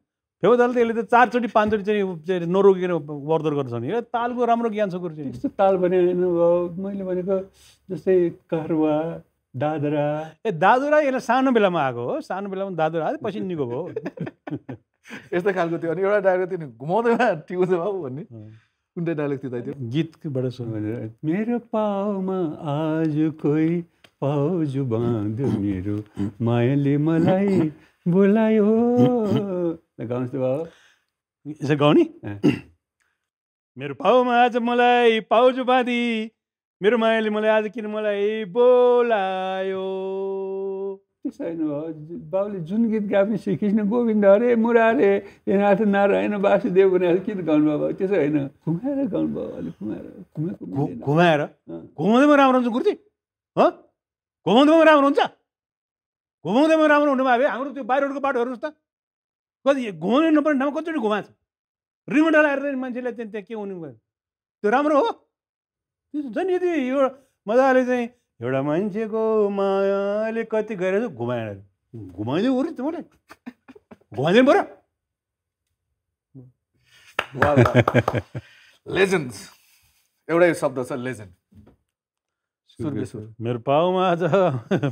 फेवा ताल त यसले त चारचोटि पाँचचोटि चाहिँ नरोकिकन वर्दर गर्छ नि यो तालको राम्रो ज्ञान छ गुरुजी त्यस्तो ताल भने होइन मैले भनेको जस्तै करवा दादरा ए दादुरा यसले सानो बेलामा आएको हो सानो बेलामा दादुरा आयो पछि निको भयो यस्तो खालको थियो अनि एउटा डायलग थियो नि घुमाउँदैमा टिउँदै बाबु भन्ने कुन चाहिँ डायलग थियो त त्यो गीतबाट सुनेर मेरो पाउमा आज कोही पाउजु बाँध मेरो मायाले मलाई बोलायो गाउनु त बाबु यसो गाउने मेरो पाउमा आज मलाई पाउजु बाँधी मेरो मायाले मलाई आज किन मलाई बोलायो बाबुले जुन गीत गाप्ने श्री कृष्ण गोविन्द हरे मुरारे नाथ नारायण वासुदेव भनेर किन गाउनुभयो? त्यसो हैन, घुमाएर गाउनुभयो। अलि घुमाएर घुमाएको घुमाएर घुमाउँदैमा राम्रो हुन्छ गुरुजी। ह घुमाउँदैमा राम्रो हुन्छ, घुमाउँदैमा राम्रो हुनु भए हाम्रो त्यो बाहिर रोडको बाटो हेर्नुस् त, कति घुमाउने नपर्ने ठाउँमा कति घुमाछ। रिमोट लगाएर मान्छेले चाहिँ त्यहाँ के हुनु भयो? त्यो राम्रो हो। त्यस्तो छ नि, यदि यो मजाले चाहिँ एउटा मान्छेको मायाले कति गरेर घुमाएर घुमाइदियो उरी त मलाई घुमाइदिनु पऱ्यो। लेजेन्ड, एउटै शब्द छ लेजेन्ड। सुर बेसुर मेरो पाउमा आज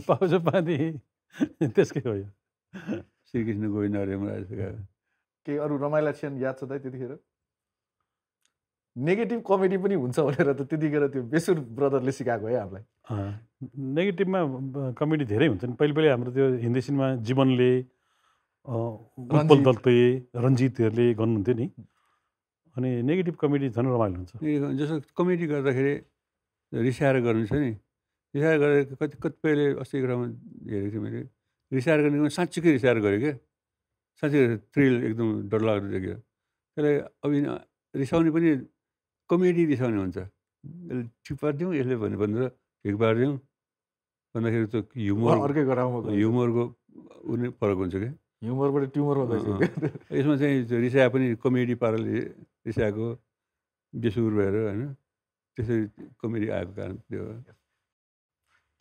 पाउछ पानी, त्यसकै हो यो। श्रीकृष्ण गोविन्द हरे मुरारे। केही अरू रमाइला क्षण याद छ त त्यतिखेर? नेगेटिभ कमेडी पनि हुन्छ भनेर त त्यतिखेर त्यो बेसुर ब्रदरले सिकाएको है हामीलाई। नेगेटिभमा कमेडी धेरै हुन्छ नि। पहिले पहिले हाम्रो त्यो हिन्दी सिनेमा जीवनले, उत्पल दत्तले, रञ्जितहरूले गर्नुहुन्थ्यो नि। अनि नेगेटिभ कमेडी झन् रमाइलो हुन्छ। जस्तो कमेडी गर्दाखेरि रिसाएर गर्नु छ नि, रिसाएर गरेर कति कतिपयले अस्ति क्रममा हेरेको थिएँ मैले, रिसाएर गर्ने साँच्चीकै रिसाएर गरेँ क्या, साँच्चीकै थ्रिल एकदम डरलाग्दो देख्यो। त्यसलाई अभिनय रिसाउने पनि कमेडी रिसाउने हुन्छ। यसले ठिक पारिदिउँ, यसले भन्यो भनेर ठिक पारिदिउँ भन्दाखेरि त्यो ह्युमर अर्कै गराउँ, ह्युमरको उनी फरक हुन्छ क्या, ह्युमरबाट ट्युमर हुँदैछ। यसमा चाहिँ रिसाए पनि कमेडी पाराले रिसाएको बेसुर भएर होइन, त्यसरी कमेडी आएको कारण त्यो हो।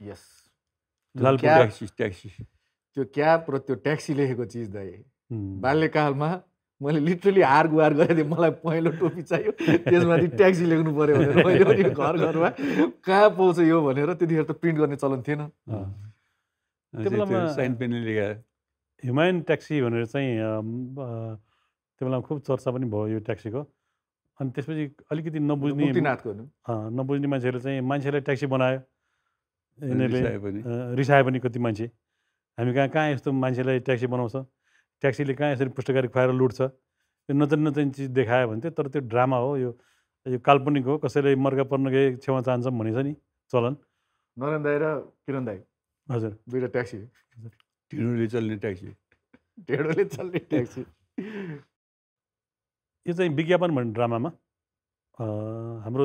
यस ट्याक्सी ट्याक्सी त्यो क्याब र त्यो ट्याक्सी लेखेको चिज दाइ, बाल्यकालमा मैले लिटरली हार गुहार गरेको थिएँ, मलाई पहेँलो टोपी चाहियो, त्यसमाथि ट्याक्सी लेख्नु पऱ्यो भनेर मैले पनि घर घरमा कहाँ पाउँछ यो भनेर। त्यतिखेर त प्रिन्ट गर्ने चलन थिएन, त्यो बेलामा साइन पेनले लेखेको। ह्युमायन ट्याक्सी भनेर चाहिँ त्यो बेलामा खुब चर्चा पनि भयो यो ट्याक्सीको। अनि त्यसपछि अलिकति नबुझ्ने नबुझ्ने मान्छेहरू चाहिँ मान्छेलाई ट्याक्सी बनायो, यिनीहरूले रिसाए पनि। कति मान्छे हामी कहाँ कहाँ यस्तो मान्छेलाई ट्याक्सी बनाउँछ, ट्याक्सीले कहाँ यसरी पुस्तकारी खुवाएर लुट्छ, यो नचेन नचेन चिज देखायो भन्थे। तर त्यो ड्रामा हो, यो यो काल्पनिक हो। कसैले मर्का पर्नकै क्षमा चाहन्छौँ भनेछ नि चलन। नरेन दाई र किरण दाई हजुर दुईवटा ट्याक्सी, ढिँडोले चल्ने ट्याक्सी, ढिँडोले चल्ने ट्याक्सी। यो चाहिँ विज्ञापन भन्ने ड्रामामा हाम्रो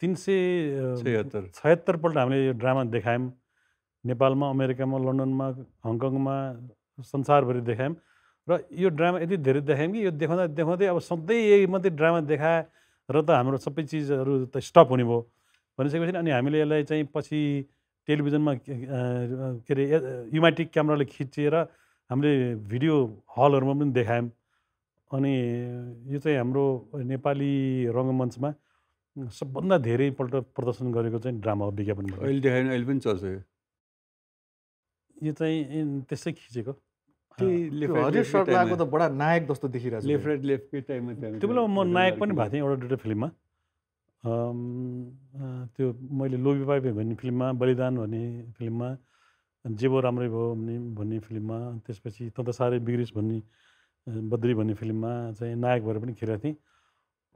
तिन सय छयत्तर छयत्तरपल्ट हामीले यो ड्रामा देखायौँ। नेपालमा, अमेरिकामा, लन्डनमा, हङकङमा, संसारभरि देखायौँ। र यो ड्रामा यति धेरै देखायौँ कि यो देखाउँदा देखाउँदै अब सधैँ यही मात्रै ड्रामा देखाए र त हाम्रो सबै चिजहरू त स्टप हुने भयो। भनिसकेपछि अनि हामीले यसलाई चाहिँ पछि टेलिभिजनमा के अरे युमाटिक क्यामेराले खिचेर हामीले भिडियो हलहरूमा पनि देखायौँ। अनि यो चाहिँ हाम्रो नेपाली रङ्गमञ्चमा सबभन्दा धेरैपल्ट प्रदर्शन गरेको चाहिँ ड्रामा हो विज्ञापनमा। अहिले देखाएन, अहिले पनि चल्छ। यो चाहिँ त्यसै खिचेको। सर्ट लगाएको त बडा नायक जस्तो देखिरहेको छ। लेफ्ट राइट लेफ्टकै टाइममा त्यो बेला म नायक पनि भएको थिएँ एउटा दुईवटा फिल्ममा। त्यो मैले लोभी पापी भन्ने फिल्ममा, बलिदान भन्ने फिल्ममा, जेबो राम्रै भयो भन्ने भन्ने फिल्ममा, त्यसपछि तँ त साह्रै बिग्रिस भन्ने बद्री भन्ने फिल्ममा चाहिँ नायक भएर पनि खेलेको थिएँ।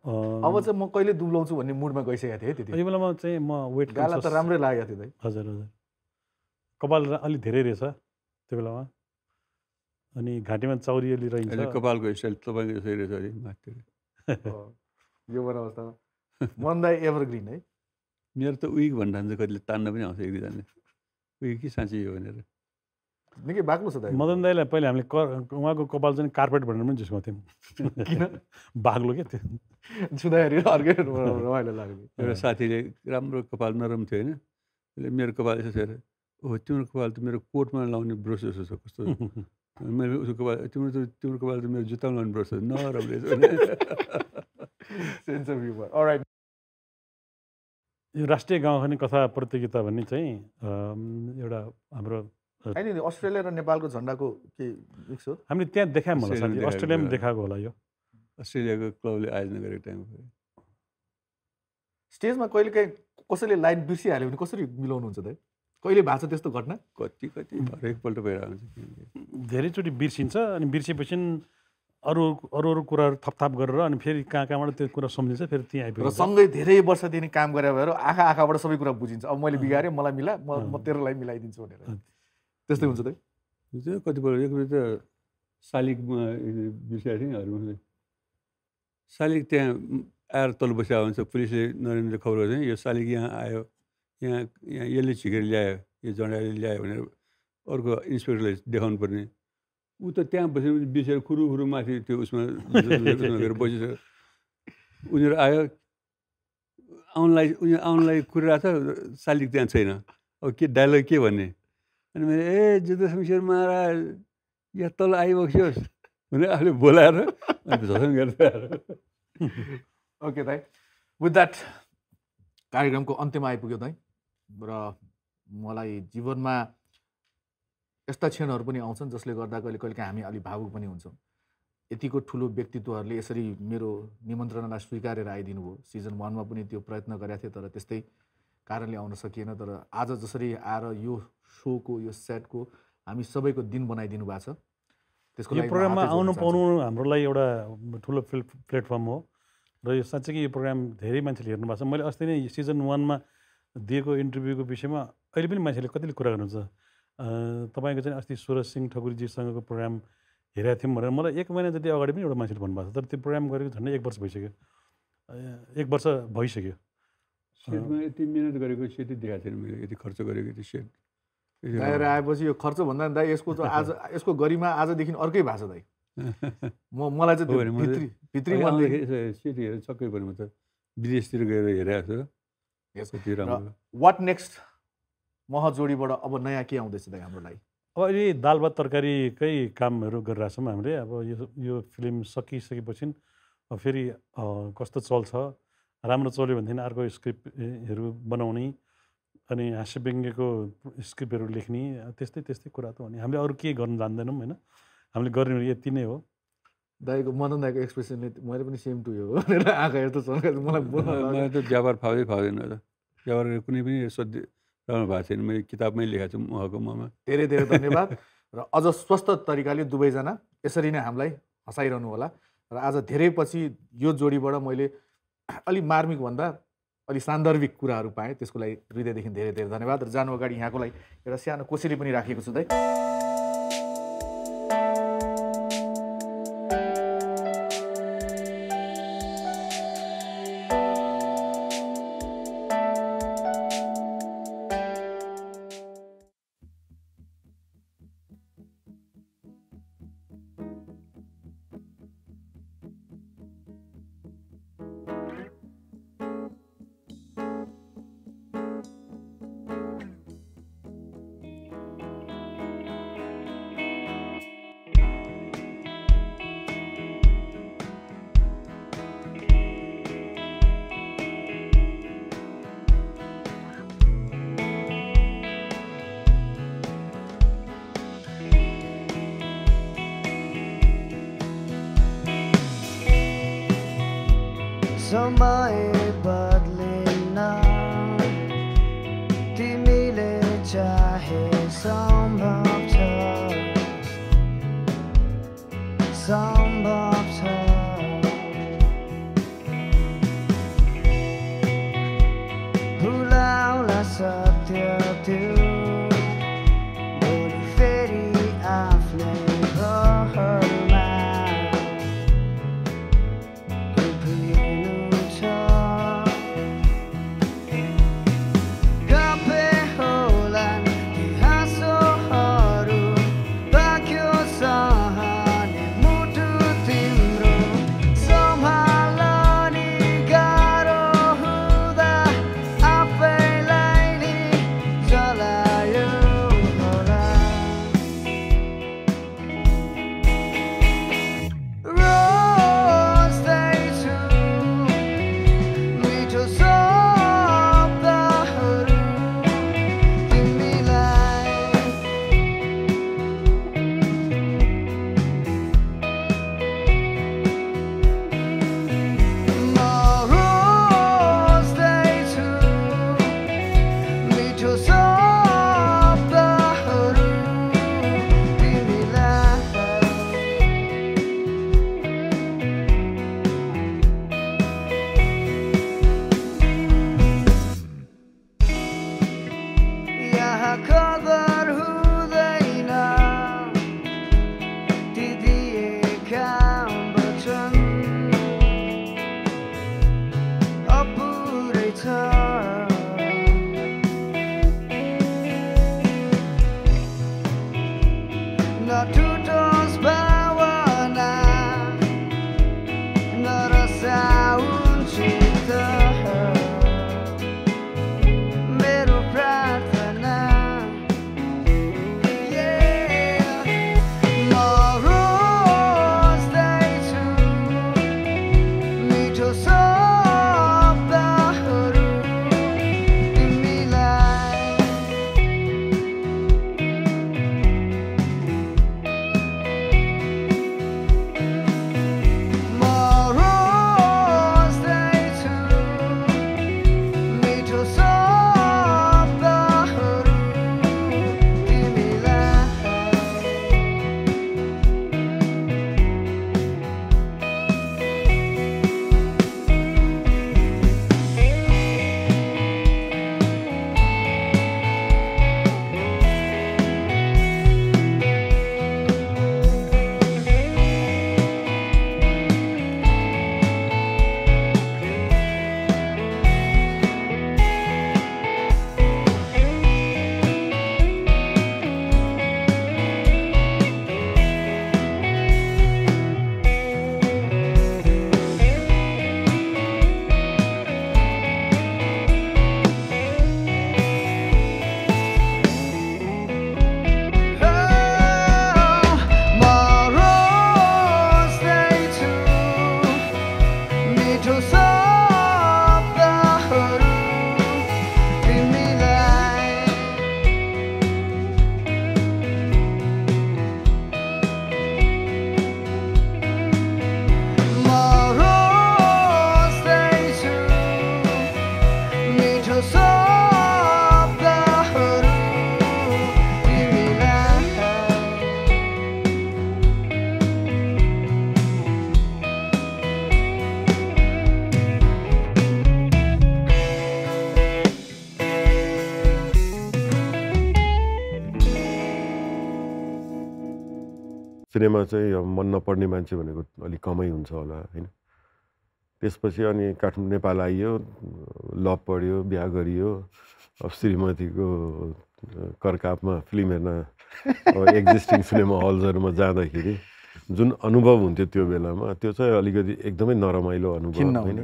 अब चाहिँ म कहिले दुब्लाउँछु भन्ने मुडमा गइसकेको थिएँ त्यति यो बेलामा चाहिँ। म वेट गाला त राम्रै लागेको थियो। हजुर हजुर, कपाल अलि धेरै रहेछ त्यो बेलामा। अनि घाँटीमा चाउरी अलि रहन्छ, कपालको स्टाइल तपाईँको जस्तै रहेछ अरे माथि यो अवस्थामा। मन्दा एभरग्रिन है, मेरो त उइक भन्नु ठान्छ, कतिले तान्न पनि आउँछ एक दुईजना उइक कि साँच्ची यो भनेर। निकै बाक्लो छ दाइ। मदन दाइलाई पहिले हामीले उहाँको कपाल चाहिँ कार्पेट भनेर पनि झुस्काउँथ्यौँ, किन बाक्लो क्या त्यो छुँदाखेरि अर्कै रमाइलो लाग्यो। एउटा साथीले राम्रो कपाल नरम थियो होइन, त्यसले मेरो कपाल यसो छ, हो तिम्रो कपाल त मेरो कोटमा लाउने ब्रस जस्तो छ, कस्तो मेरो उसको कपाल, तिम्रो त तिम्रो कपाल त मेरो जुत्तामा लाउने ब्रस जस्तो नराम्रो सेन्स अफ ह्युमर। अलराइट, यो राष्ट्रिय गाउँखाने कथा प्रतियोगिता भन्ने चाहिँ एउटा हाम्रो होइन अस्ट्रेलिया र नेपालको झन्डाको के मिक्स हो, हामीले त्यहाँ देखायौँ होला साथी। अस्ट्रेलियामा देखाएको होला यो, अस्ट्रेलियाको क्लबले आयोजना गरेको टाइममा। स्टेजमा कहिलेकाहीँ कसैले लाइन बिर्सिहाल्यो भने कसरी मिलाउनुहुन्छ दाइ? कहिले भएको छ त्यस्तो घटना? कति कति हरेकपल्ट भइरहेको हुन्छ, धेरैचोटि बिर्सिन्छ। अनि बिर्सिएपछि अरू अरू अरू कुराहरू थपथाप गरेर अनि फेरि कहाँ कहाँबाट त्यो कुरा सम्झिन्छ, फेरि त्यहीँ आइपुग्छ। र सँगै धेरै वर्षदेखि काम गरेर भएर आँखा आँखाबाट सबै कुरा बुझिन्छ। अब मैले बिगारेँ, मलाई मिला, म म तेरोलाई मिलाइदिन्छु भनेर। त्यस्तै हुन्छ त यो चाहिँ कतिपय एकचोटि त शालिक विषय थिएँ शालिक त्यहाँ आएर तल बसेको हुन्छ पुलिसले नरेन्द्रले खबर गर्दैन यो शालिक यहाँ आयो यहाँ यहाँ यसले छिकेर ल्यायो यो जडाले ल्यायो भनेर अर्को इन्सपेक्टरले देखाउनु पर्ने ऊ त त्यहाँ बसेपछि बिसेर खुरु खुरु माथि त्यो उसमा गएर बसिसक्यो उनीहरू आयो आउनलाई उनीहरू आउनलाई कुरिरहेको छ शालिक त्यहाँ छैन अब के डायलग के भन्ने अनि मैले ए जुद्ध शमशेर महाराज यहाँ तल आइबस्योस् भनेर आफूले बोलाएर झसङ गर्दै आएर ओके दाइ विथ द्याट कार्यक्रमको अन्त्यमा आइपुग्यो दाइ र मलाई जीवनमा यस्ता क्षणहरू पनि आउँछन् जसले गर्दा कहिले कहिलेकाहीँ हामी अलिक भावुक पनि हुन्छौँ। यतिको ठुलो व्यक्तित्वहरूले यसरी मेरो निमन्त्रणालाई स्वीकारेर आइदिनु भयो। सिजन वानमा पनि त्यो प्रयत्न गरेको थिएँ तर त्यस्तै कारणले आउन सकिएन। तर आज जसरी आएर यो सोको यो सेटको हामी सबैको दिन बनाइदिनु भएको छ त्यसको लागि यो प्रोग्राममा आउनु पाउनु हाम्रो लागि एउटा ठुलो प्लेटफर्म हो र यो साँच्चै यो प्रोग्राम धेरै मान्छेले हेर्नु भएको छ। मैले अस्ति नै सिजन वानमा दिएको इन्टरभ्यूको विषयमा अहिले पनि मान्छेले कतिले कुरा गर्नुहुन्छ तपाईको चाहिँ अस्ति सुरज सिंह ठकुरीजीसँगको प्रोग्राम हेरेको थियौँ भनेर मलाई एक महिना जति अगाडि पनि एउटा मान्छेले भन्नुभएको छ तर त्यो प्रोग्राम गरेको झन्डै एक वर्ष भइसक्यो एक वर्ष भइसक्यो। सेटमा यति मिहिनेत गरेको सेटै देखाएको थिएन मैले यति खर्च गरेको यति सेट बाहिर आएपछि यो खर्च भन्दा नि दाइ यसको त आज यसको गरिमा आजदेखि अर्कै भएको छ दाइ। म मलाई चाहिँ भित्री भित्री सेट हेरेर छक्कै परेँ म त विदेशतिर गएर हेरेको छ। वाट नेक्स्ट मह जोडीबाट अब नयाँ के आउँदैछ दाइ हाम्रो लागि? अब अहिले दाल भात तरकारीकै कामहरू गरिरहेको छौँ हामीले। अब यो यो फिल्म सकिसकेपछि फेरि कस्तो चल्छ राम्रो चल्यो भनेदेखि अर्को स्क्रिप्टहरू बनाउने अनि हास्य व्यङ्ग्यको स्क्रिप्टहरू लेख्ने त्यस्तै त्यस्तै कुरा त हुने। हामीले अरू केही गर्नु जान्दैनौँ होइन हामीले गर्ने यति नै हो। दाइको मदन दाइको एक्सप्रेसनले मैले पनि सेम टु यो भनेर आँखा हेर्दा चल्छ मलाई मलाई त व्यापार फाल्दै फाल्दैन त व्यापार कुनै पनि सध्य राम्रो भएको छैन। मैले किताबमै लेखेको छु उहाँको ममा। धेरै धेरै धन्यवाद र अझ स्वस्थ तरिकाले दुवैजना यसरी नै हामीलाई हँसाइरहनु होला। र आज धेरै पछि यो जोडीबाट मैले अलि मार्मिक भन्दा अलि सान्दर्भिक कुराहरू पाएँ त्यसको लागि हृदयदेखि धेरै धेरै धन्यवाद। र जानु अगाडि यहाँको लागि एउटा सानो कोसेली पनि राखेको छु दाइ। सिनेमा चाहिँ अब मन नपर्ने मान्छे भनेको अलि कमै हुन्छ होला हैन। त्यसपछि अनि काठमाडौँ नेपाल आइयो, लभ पढ्यो, बिहा गरियो, अब श्रीमतीको करकापमा फिल्म हेर्न एक्जिस्टिङ सिनेमा हलहरुमा जाँदाखेरि जुन अनुभव हुन्थ्यो त्यो बेलामा त्यो चाहिँ अलिकति एकदमै नरमाइलो अनुभव हैन।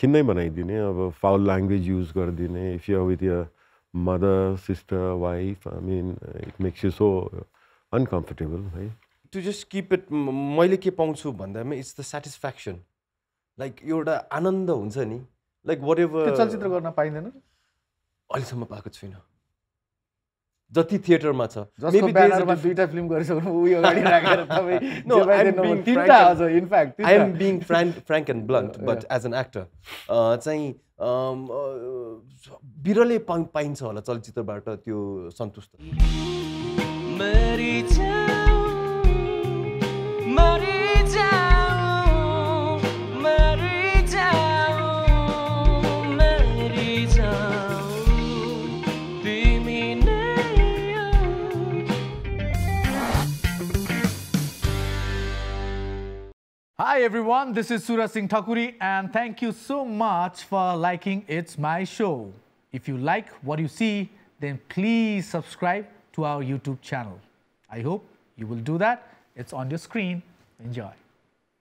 खिन्नै बनाइदिने, अब फाउल ल्याङ्ग्वेज युज गर्दिने, if you are with your mother, sister, wife, I mean, it makes you so uncomfortable, right? To just keep it, मैले के पाउँछु भन्दामा it's the satisfaction, like एउटा आनन्द हुन्छ नि, like whatever. त्यो चलचित्र गर्न पाइँदैन? अहिलेसम्म पाएको छैन। जति थिएटरमा छ, maybe ब्यानरमा दुईटा फिल्म गरिसक्नु उयो अगाडि राखेर तपाई जवाइदिनु तिनटा अझ in fact I am being frank frank and blunt but as an actor चाहिँ बिरलै पाइन्छ होला चलचित्रबाट त्यो सन्तुष्ट। Hi everyone, this is Suraj Singh Thakuri and thank you so much for liking It's My Show. If you like what you see, then please subscribe to our YouTube channel. I hope you will do that. It's on your screen. Enjoy.